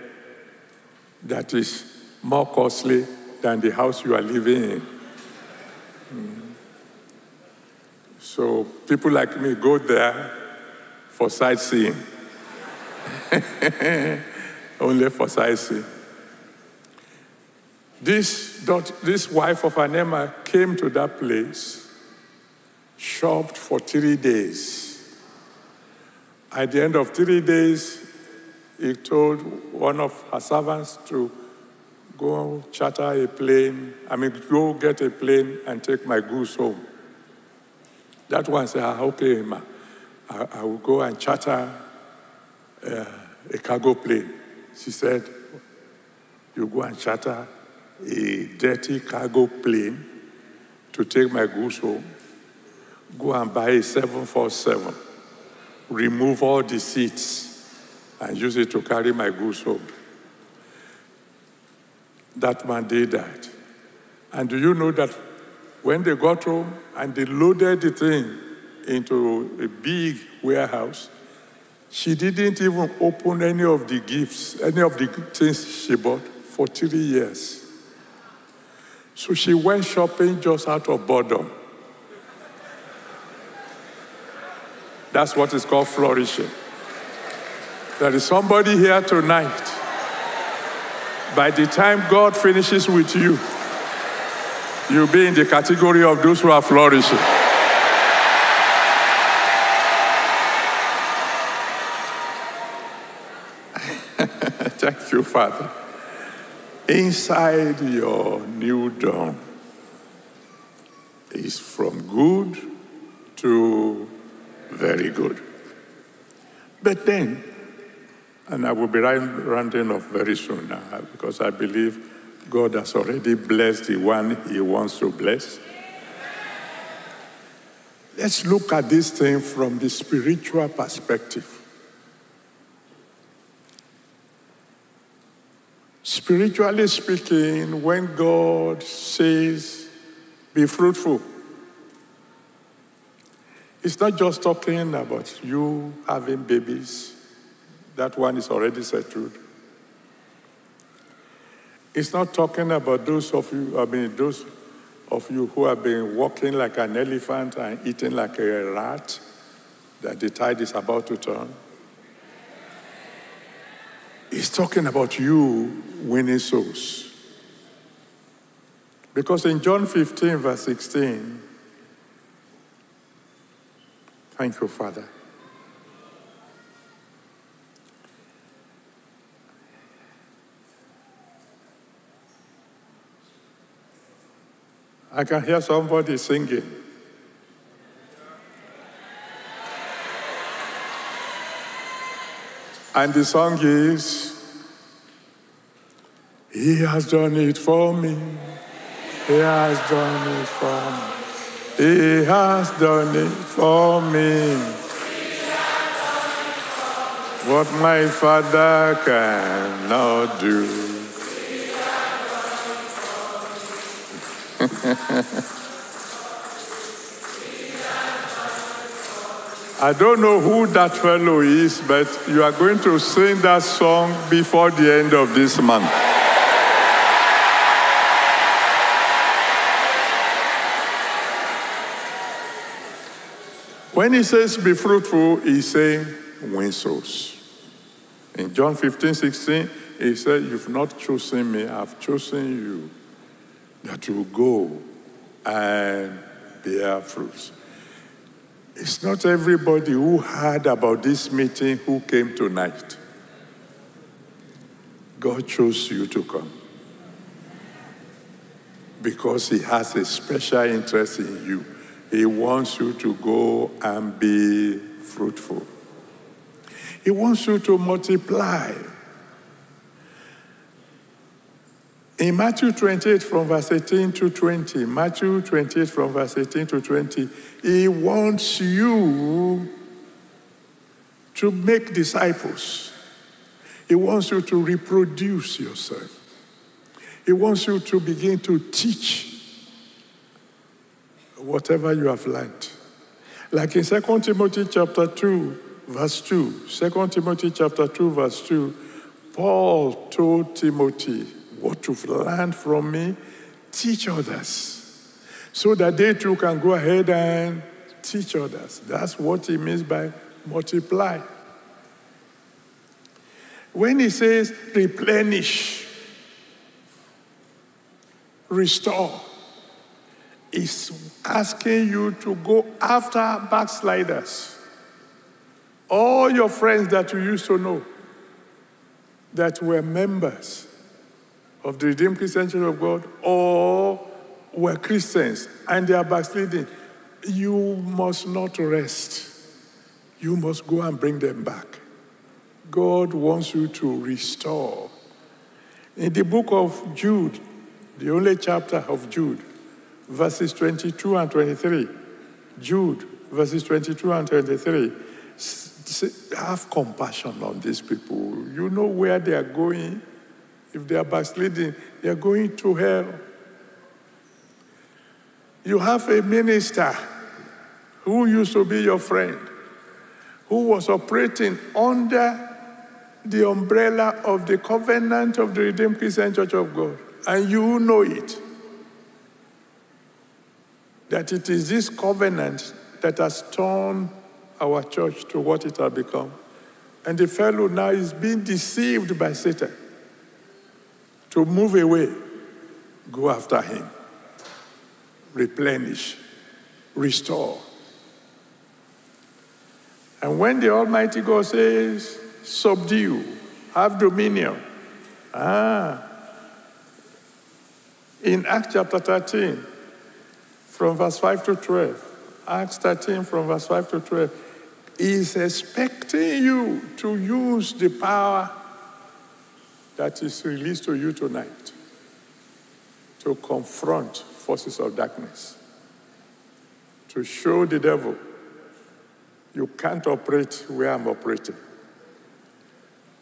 that is more costly than the house you are living in. Mm. So people like me go there for sightseeing. Only for sightseeing. This, this wife of an emir came to that place, shopped for three days. At the end of three days, he told one of her servants to go charter a plane, I mean, go get a plane and take my goods home. That one said, okay, ma, I, I will go and charter uh, a cargo plane. She said, you go and charter a dirty cargo plane to take my goods home. Go and buy a seven forty-seven. Remove all the seats and use it to carry my goods home. That man did that. And do you know that when they got home and they loaded the thing into a big warehouse, she didn't even open any of the gifts, any of the things she bought for three years. So she went shopping just out of boredom. That's what is called flourishing. There is somebody here tonight. By the time God finishes with you, you'll be in the category of those who are flourishing. Thank you, Father. Inside your new dawn is from good to very good. But then, and I will be rounding off very soon now, because I believe God has already blessed the one he wants to bless. Let's look at this thing from the spiritual perspective. Spiritually speaking, when God says, be fruitful, it's not just talking about you having babies. That one is already settled. It's not talking about those of you, I mean, those of you who have been walking like an elephant and eating like a rat, that the tide is about to turn. It's talking about you winning souls. Because in John fifteen, verse sixteen, thank you, Father. I can hear somebody singing. And the song is, he has done it for me. He has done it for me. He has done it for me. What my Father cannot do. I don't know who that fellow is, but you are going to sing that song before the end of this month. When he says be fruitful, he's saying win souls. In John fifteen, sixteen, he said, you've not chosen me, I've chosen you, that you go and bear fruits. It's not everybody who heard about this meeting who came tonight. God chose you to come because he has a special interest in you. He wants you to go and be fruitful. He wants you to multiply. In Matthew twenty-eight from verse eighteen to twenty, Matthew twenty-eight from verse eighteen to twenty, he wants you to make disciples. He wants you to reproduce yourself. He wants you to begin to teach whatever you have learned. Like in Second Timothy chapter two, verse two, Second Timothy chapter two, verse two, Paul told Timothy, what you've learned from me, teach others, so that they too can go ahead and teach others. That's what he means by multiply. When he says replenish, restore, he's asking you to go after backsliders. All your friends that you used to know, that were members of the Redeemed Christian Church of God, or were Christians and they are backsliding, you must not rest. You must go and bring them back. God wants you to restore. In the book of Jude, the only chapter of Jude, verses twenty-two and twenty-three, Jude, verses twenty-two and twenty-three, have compassion on these people. You know where they are going. If they are backsliding, they are going to hell. You have a minister who used to be your friend, who was operating under the umbrella of the covenant of the Redeemed Christian Church of God, and you know it, that it is this covenant that has turned our church to what it has become. And the fellow now is being deceived by Satan to move away. Go after him. Replenish. Restore. And when the Almighty God says, subdue, have dominion. Ah. In Acts chapter thirteen, from verse five to twelve, Acts thirteen from verse five to twelve, is expecting you to use the power that is released to you tonight to confront forces of darkness, to show the devil you can't operate where I'm operating.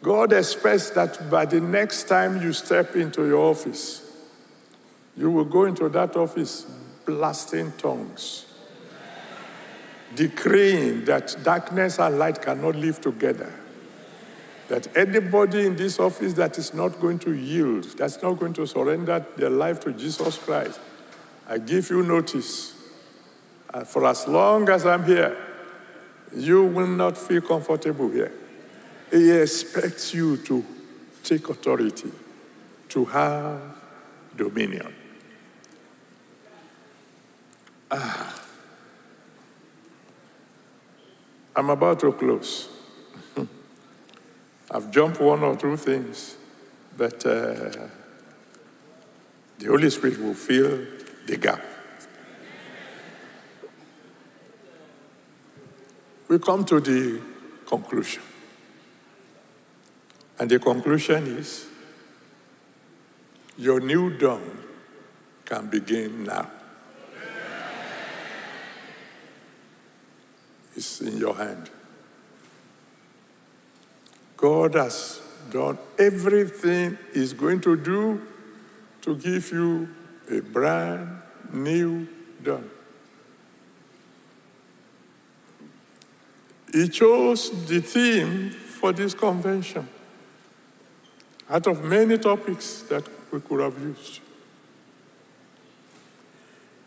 God expects that by the next time you step into your office, you will go into that office blasting tongues, decreeing that darkness and light cannot live together, that anybody in this office that is not going to yield, that's not going to surrender their life to Jesus Christ, I give you notice. And for as long as I'm here, you will not feel comfortable here. He expects you to take authority, to have dominion. Ah. I'm about to close. I've jumped one or two things, but uh, the Holy Spirit will fill the gap. We come to the conclusion. And the conclusion is, your new dawn can begin now. It's in your hand. God has done everything He's going to do to give you a brand new dawn. He chose the theme for this convention out of many topics that we could have used.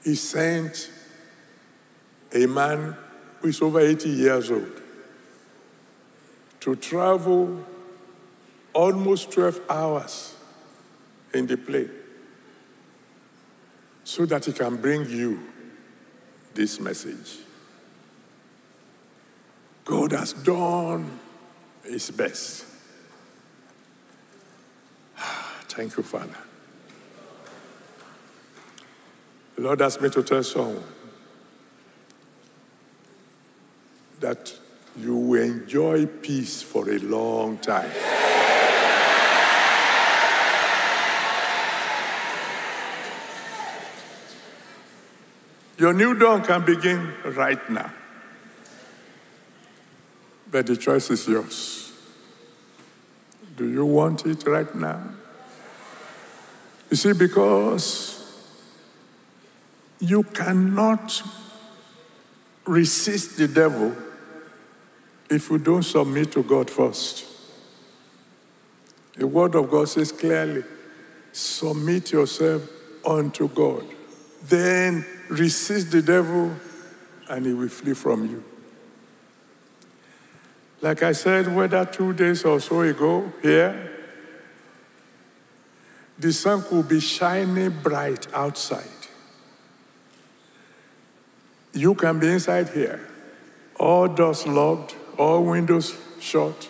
He sent a man who is over eighty years old to travel almost twelve hours in the plane so that he can bring you this message. God has done His best. Thank you, Father. The Lord asked me to tell someone, that you will enjoy peace for a long time. Your new dawn can begin right now. But the choice is yours. Do you want it right now? You see, because you cannot resist the devil if you don't submit to God first. The Word of God says clearly, submit yourself unto God. Then resist the devil and he will flee from you. Like I said, whether two days or so ago, here, the sun could be shining bright outside. You can be inside here, all doors locked, all windows shut,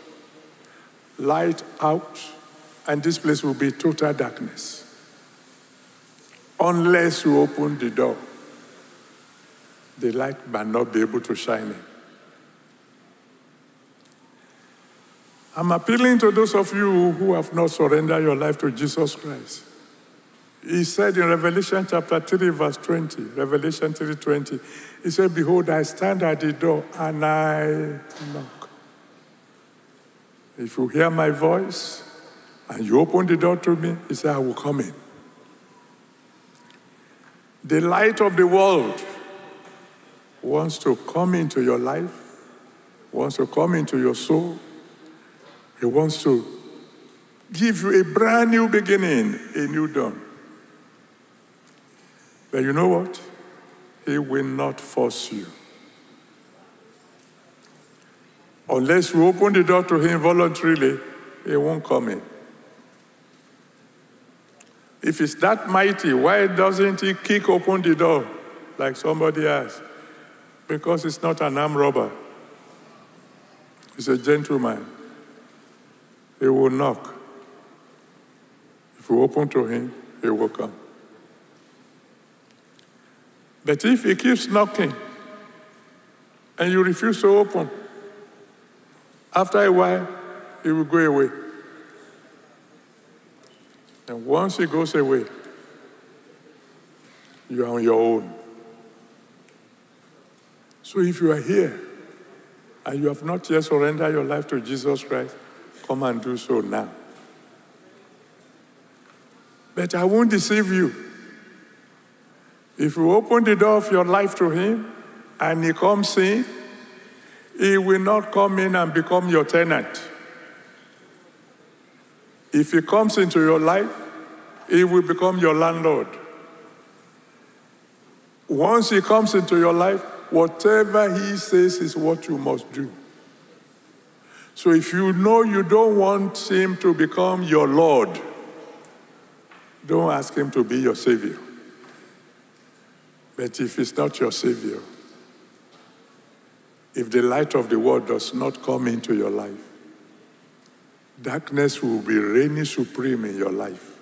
light out, and this place will be total darkness. Unless you open the door, the light might not be able to shine in. I'm appealing to those of you who have not surrendered your life to Jesus Christ. He said in Revelation chapter three, verse twenty, Revelation three, twenty, he said, behold, I stand at the door and I knock. If you hear my voice and you open the door to me, he said, I will come in. The light of the world wants to come into your life, wants to come into your soul. He wants to give you a brand new beginning, a new dawn. But you know what? He will not force you. Unless you open the door to him voluntarily, he won't come in. If it's that mighty, why doesn't he kick open the door like somebody else? Because he's not an armed robber. He's a gentleman. He will knock. If you open to him, he will come. But if he keeps knocking and you refuse to open, after a while, he will go away. And once he goes away, you are on your own. So if you are here and you have not yet surrendered your life to Jesus Christ, come and do so now. But I won't deceive you. If you open the door of your life to him and he comes in, he will not come in and become your tenant. If he comes into your life, he will become your landlord. Once he comes into your life, whatever he says is what you must do. So if you know you don't want him to become your Lord, don't ask him to be your Savior. But if he's not your Savior, if the light of the world does not come into your life, darkness will be reigning supreme in your life.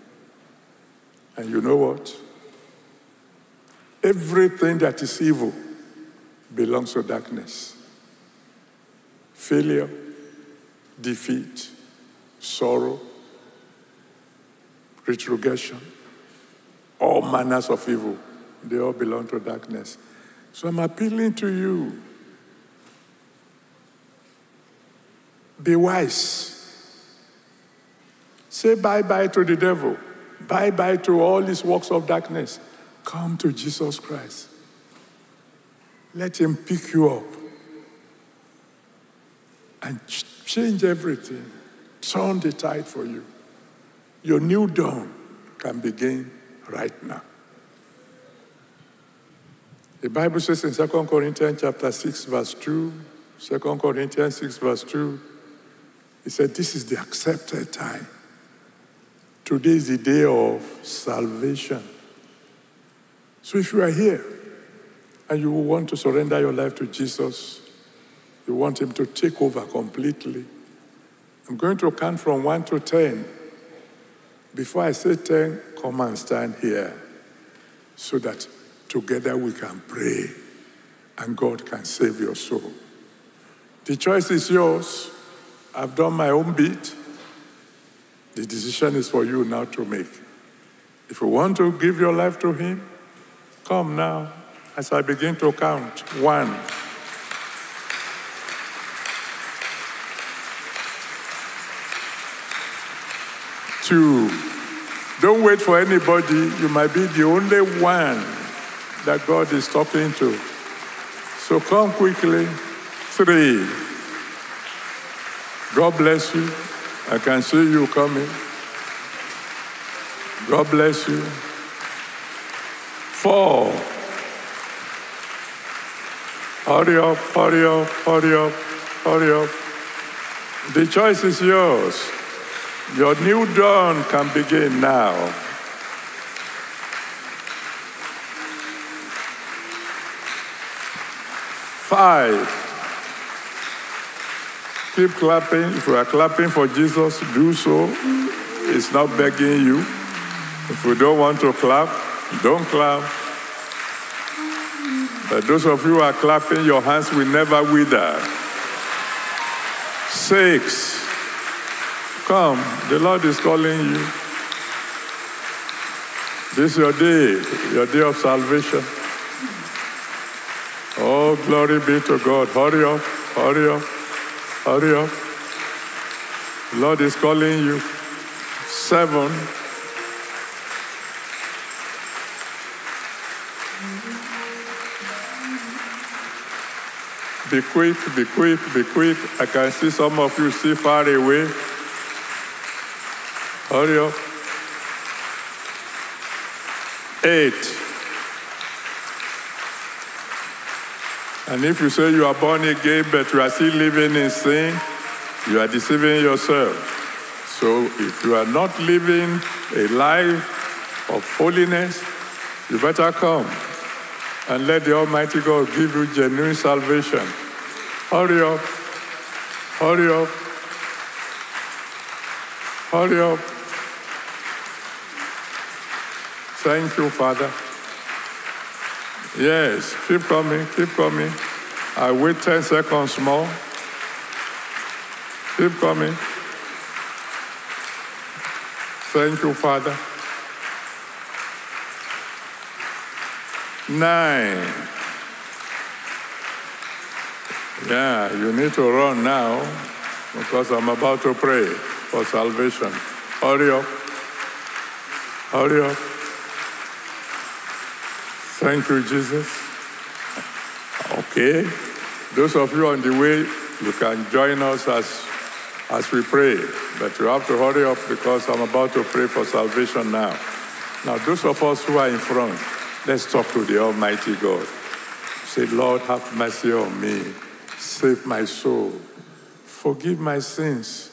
And you know what? Everything that is evil belongs to darkness. Failure, defeat, sorrow, retrogression, all manners of evil, they all belong to darkness. So I'm appealing to you. Be wise. Say bye-bye to the devil. Bye-bye to all his works of darkness. Come to Jesus Christ. Let him pick you up and change everything. Turn the tide for you. Your new dawn can begin right now. The Bible says in Second Corinthians chapter six, verse two, Second Corinthians six, verse two, it said, this is the accepted time. Today is the day of salvation. So if you are here and you want to surrender your life to Jesus, you want him to take over completely. I'm going to count from one to ten. Before I say ten, come and stand here so that together we can pray and God can save your soul. The choice is yours. I've done my own bit. The decision is for you now to make. If you want to give your life to him, come now as I begin to count. One. Two. Don't wait for anybody. You might be the only one that God is talking to. So come quickly. Three. God bless you. I can see you coming. God bless you. Four. Hurry up, hurry up, hurry up, hurry up. The choice is yours. Your new dawn can begin now. Five. Keep clapping. If you are clapping for Jesus, do so. It's not begging you. If you don't want to clap, don't clap. But those of you who are clapping, your hands will never wither. Six. Come, the Lord is calling you. This is your day, your day of salvation. Oh, glory be to God. Hurry up, hurry up. Hurry up. The Lord is calling you. Seven. Be quick, be quick, be quick. I can see some of you see far away. Hurry up. Eight. And if you say you are born again, but you are still living in sin, you are deceiving yourself. So if you are not living a life of holiness, you better come and let the Almighty God give you genuine salvation. Hurry up. Hurry up. Hurry up. Thank you, Father. Yes, keep coming, keep coming. I wait ten seconds more. Keep coming. Thank you, Father. Nine. Yeah, you need to run now because I'm about to pray for salvation. Hurry up. Hurry up. Thank you, Jesus. Okay. Those of you on the way, you can join us as, as we pray. But you have to hurry up because I'm about to pray for salvation now. Now, those of us who are in front, let's talk to the Almighty God. Say, Lord, have mercy on me. Save my soul. Forgive my sins.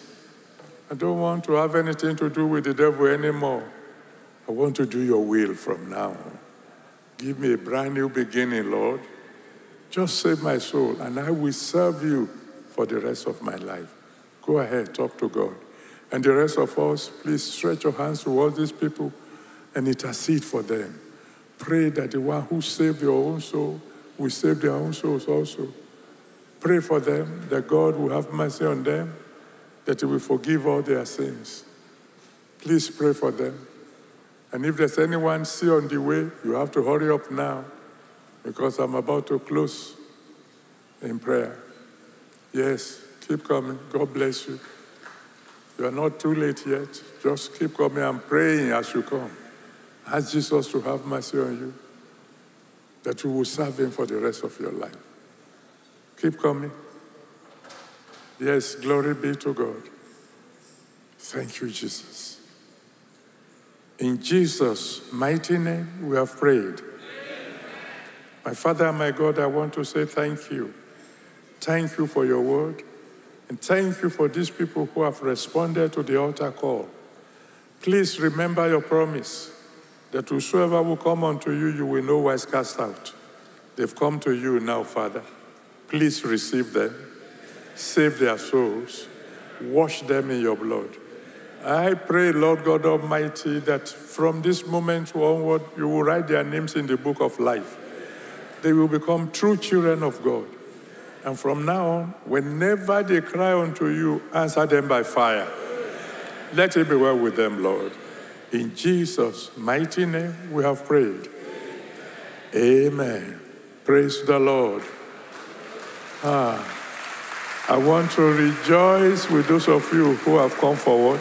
I don't want to have anything to do with the devil anymore. I want to do your will from now on. Give me a brand new beginning, Lord. Just save my soul, and I will serve you for the rest of my life. Go ahead, talk to God. And the rest of us, please stretch your hands towards these people and intercede for them. Pray that the one who saved your own soul will save their own souls also. Pray for them, that God will have mercy on them, that he will forgive all their sins. Please pray for them. And if there's anyone see on the way, you have to hurry up now because I'm about to close in prayer. Yes, keep coming. God bless you. You are not too late yet. Just keep coming and praying as you come. Ask Jesus to have mercy on you, that you will serve him for the rest of your life. Keep coming. Yes, glory be to God. Thank you, Jesus. In Jesus' mighty name, we have prayed. Amen. My Father and my God, I want to say thank you. Thank you for your word. And thank you for these people who have responded to the altar call. Please remember your promise that whosoever will come unto you, you will no wise cast out. They've come to you now, Father. Please receive them. Save their souls. Wash them in your blood. I pray, Lord God Almighty, that from this moment onward, you will write their names in the book of life. They will become true children of God. And from now on, whenever they cry unto you, answer them by fire. Let it be well with them, Lord. In Jesus' mighty name we have prayed. Amen. Praise the Lord. Ah, I want to rejoice with those of you who have come forward.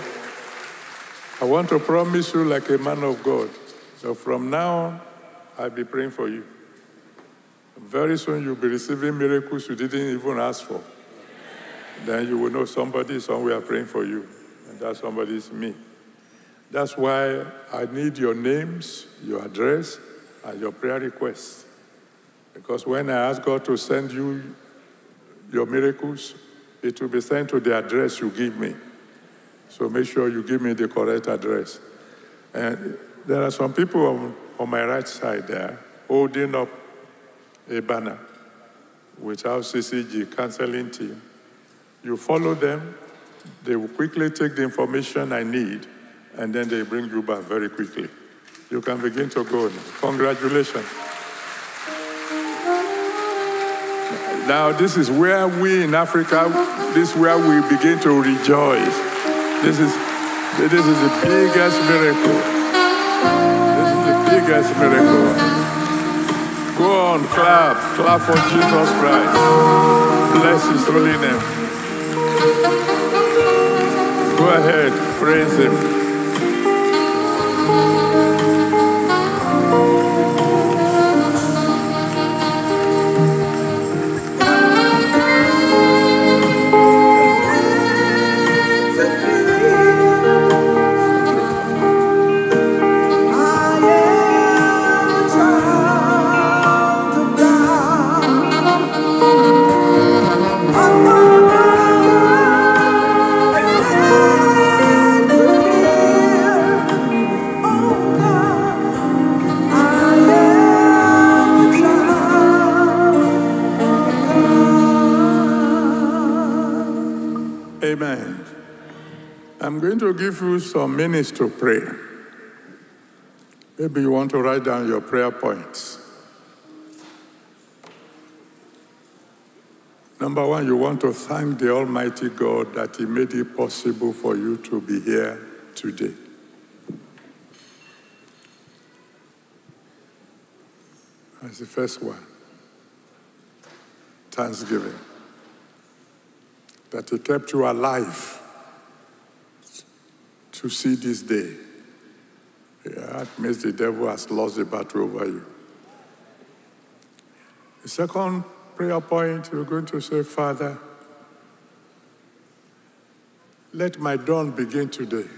I want to promise you, like a man of God, that from now on, I'll be praying for you. Very soon you'll be receiving miracles you didn't even ask for. Then you will know somebody somewhere praying for you. And that somebody is me. That's why I need your names, your address, and your prayer requests. Because when I ask God to send you your miracles, it will be sent to the address you give me. So make sure you give me the correct address. And there are some people on, on my right side there holding up a banner with our C C G counseling team. You follow them, they will quickly take the information I need, and then they bring you back very quickly. You can begin to go now. Congratulations. Now, this is where we in Africa, this is where we begin to rejoice. This is, this is the biggest miracle. This is the biggest miracle. Go on, clap, clap for Jesus Christ. Bless his holy name. Go ahead, praise him. I'm going to give you some minutes to pray. Maybe you want to write down your prayer points. Number one, you want to thank the Almighty God that he made it possible for you to be here today. That's the first one. Thanksgiving. That he kept you alive to see this day. Yeah, that means the devil has lost the battle over you. The second prayer point, you're going to say, Father, let my dawn begin today.